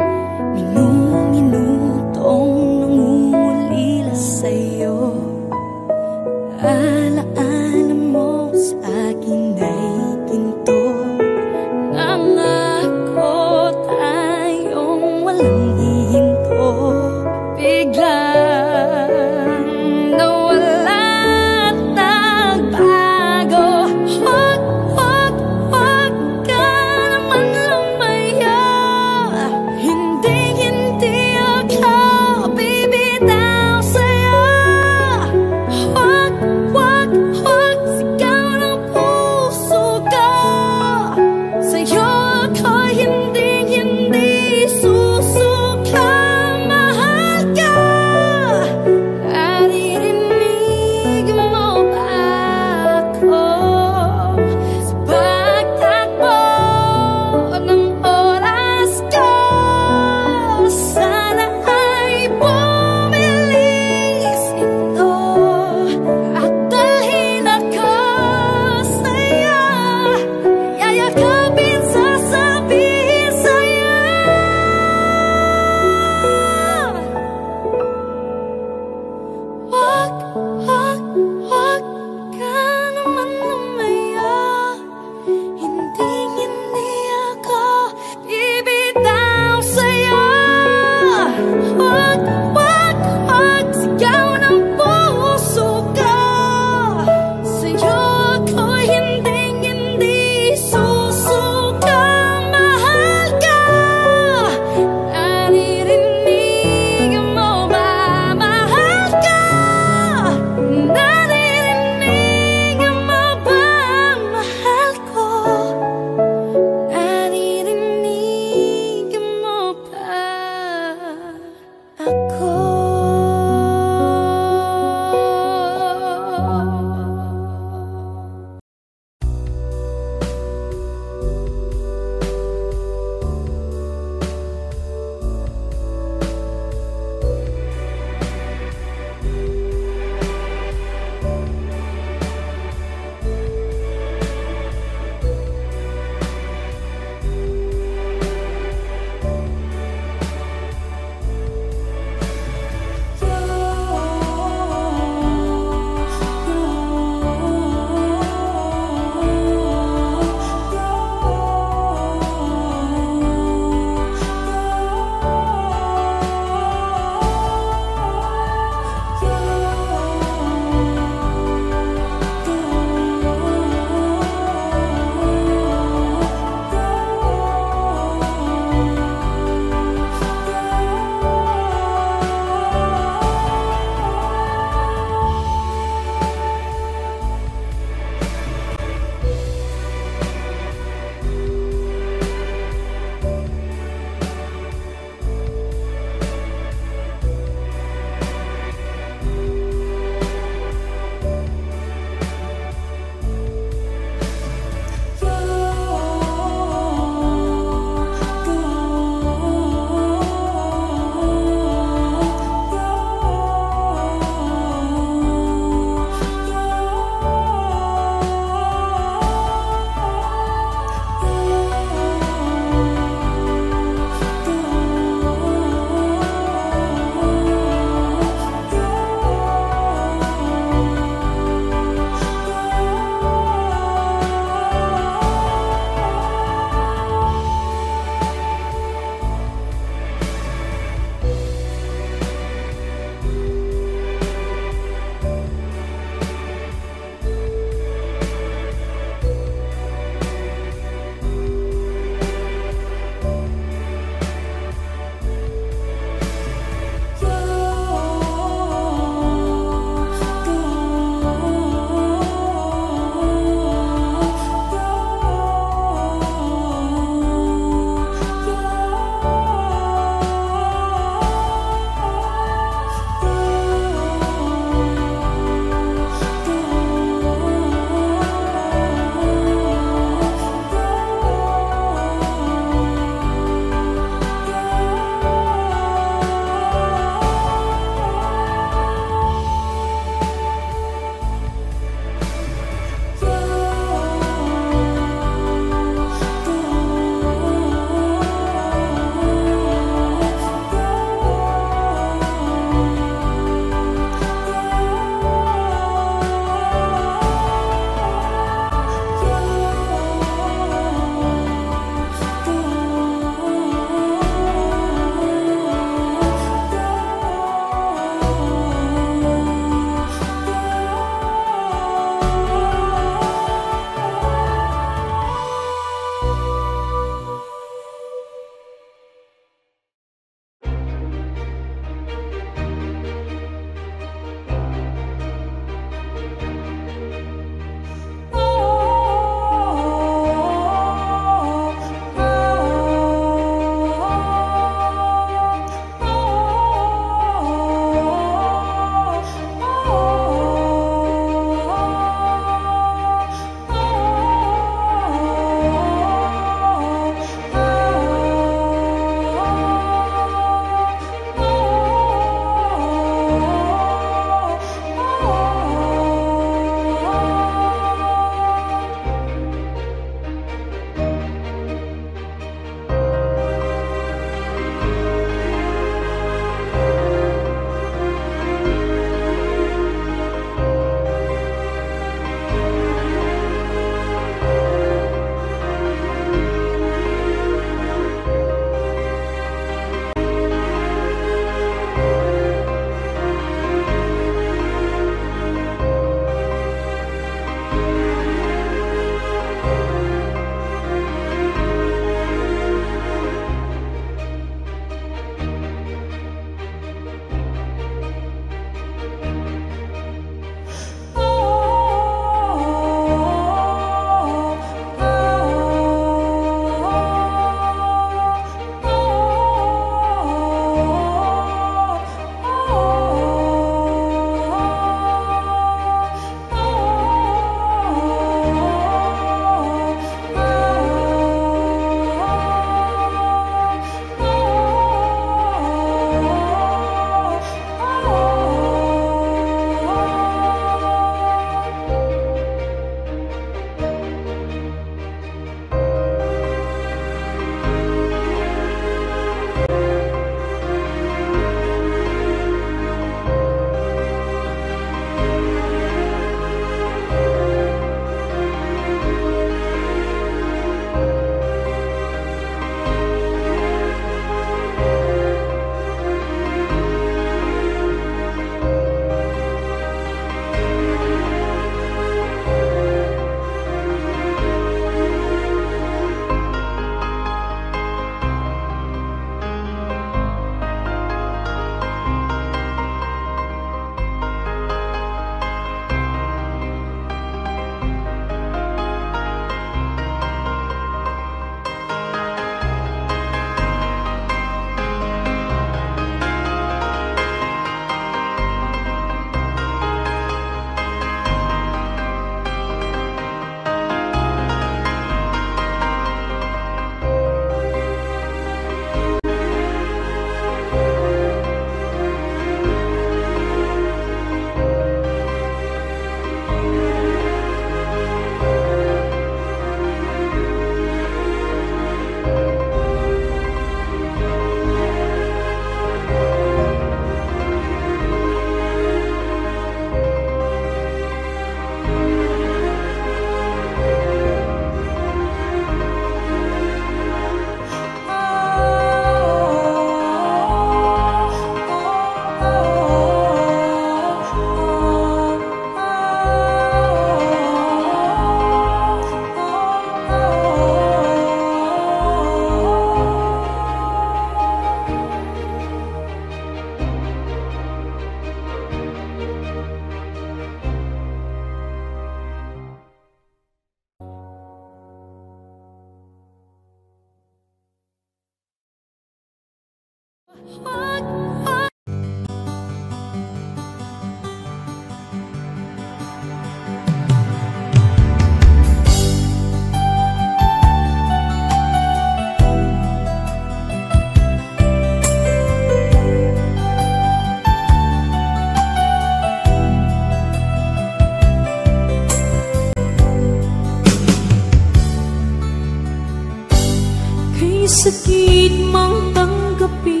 sakit mang tanggapi,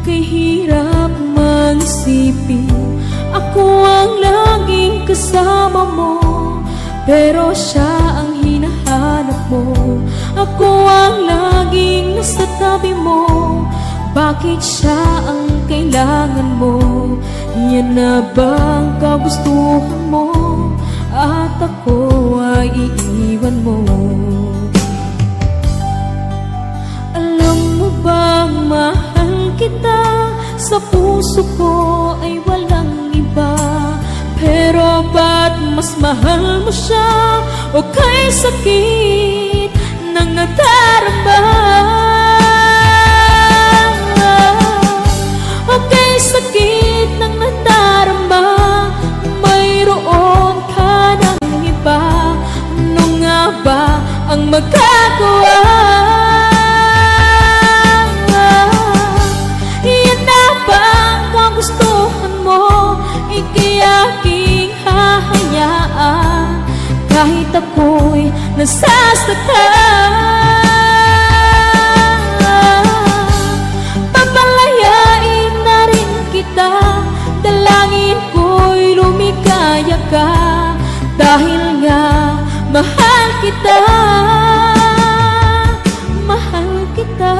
kahirap mang sipi. Ako ang laging kasama mo, pero siya ang hinahanap mo. Ako ang laging nasa tabi mo, bakit siya ang kailangan mo? Niya na bang kagustuhan mo, at ako ay iiwan mo? Bang mahal kita, sa puso ko ay walang iba. Pero ba't mas mahal mo siya, o kay sakit ng nadarama? O kay sakit ng nadarama, mayroon ka ng iba. Ano nga ba ang magagawa? Kahit ako'y nasasaktan, papalayain na rin kita. Dalangin ko'y lumikaya ka, dahil nga mahal kita, mahal kita.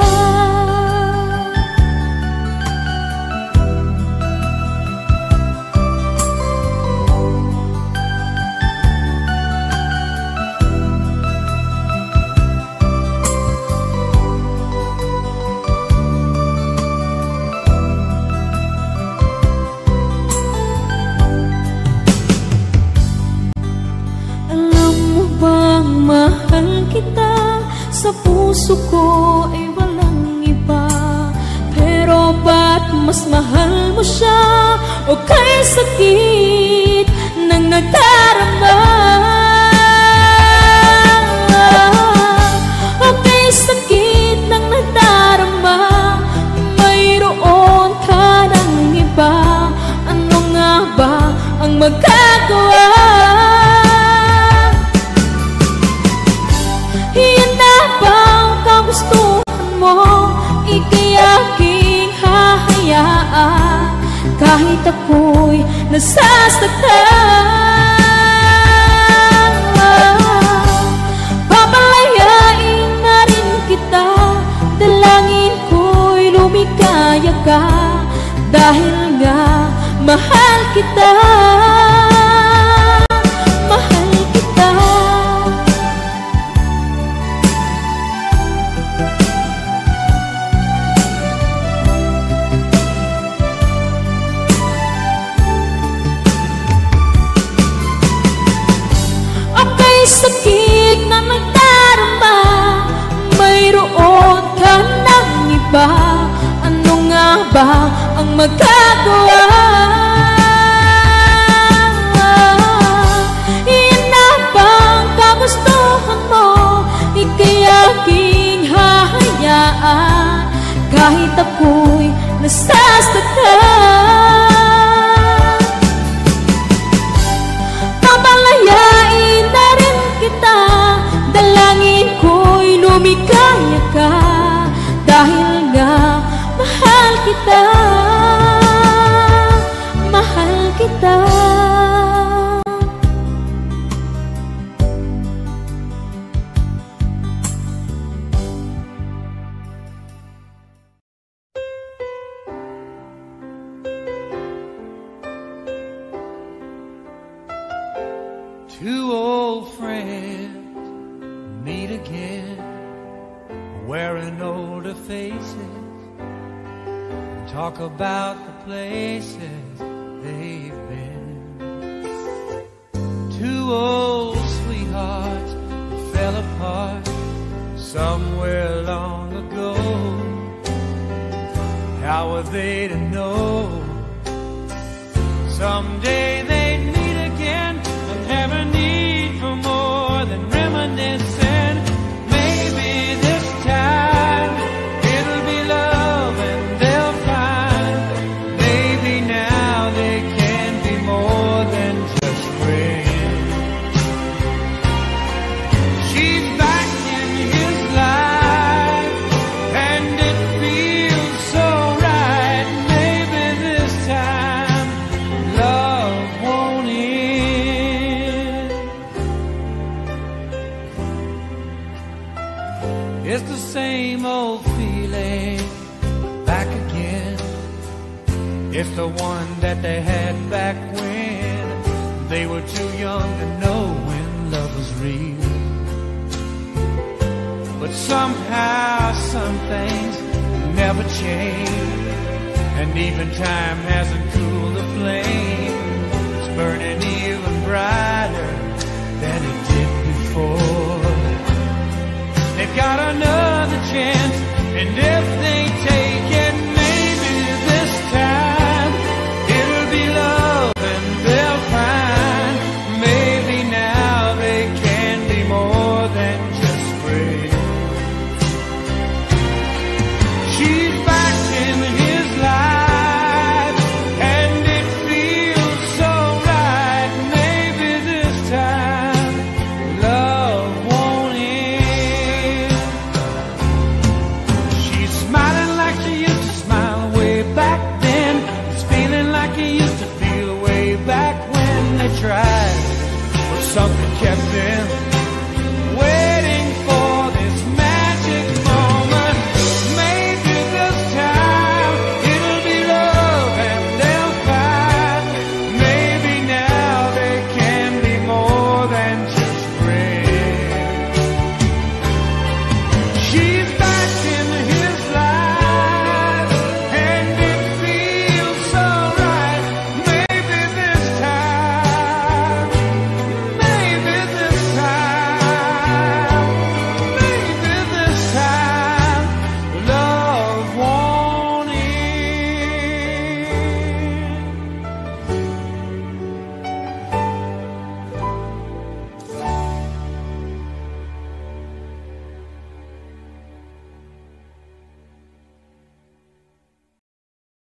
Kita sa puso ko ay walang iba. Pero ba't mas mahal mo siya, o kay sakit ng nadarama? O kay sakit ng nadarama, mayroon ka ng iba. Ano nga ba ang magagawa? Kahit ako'y nasasaktan, papalayain na rin kita. Dalangin ko'y lumikaya ka, dahil nga mahal kita, mahal kita. Sakit na magdarama, mayroon ka ng iba. Ano nga ba ang magagawa? Iyan na bang kagustuhan mo, ika'y aking hahayaan. Kahit ako'y nasasaktan, lumikaya ka, dahil nga mahal kita, mahal kita. Two old friends meet again, wearing older faces, and talk about the places they've been. Two old sweethearts that fell apart somewhere long ago. How were they to know? Someday they'd meet again and have a need for more than reminiscing. Maybe this time It's the same old feeling back again. It's the one that they had back when they were too young to know when love was real. But somehow some things never change, and even time hasn't cooled the flame. It's burning even brighter.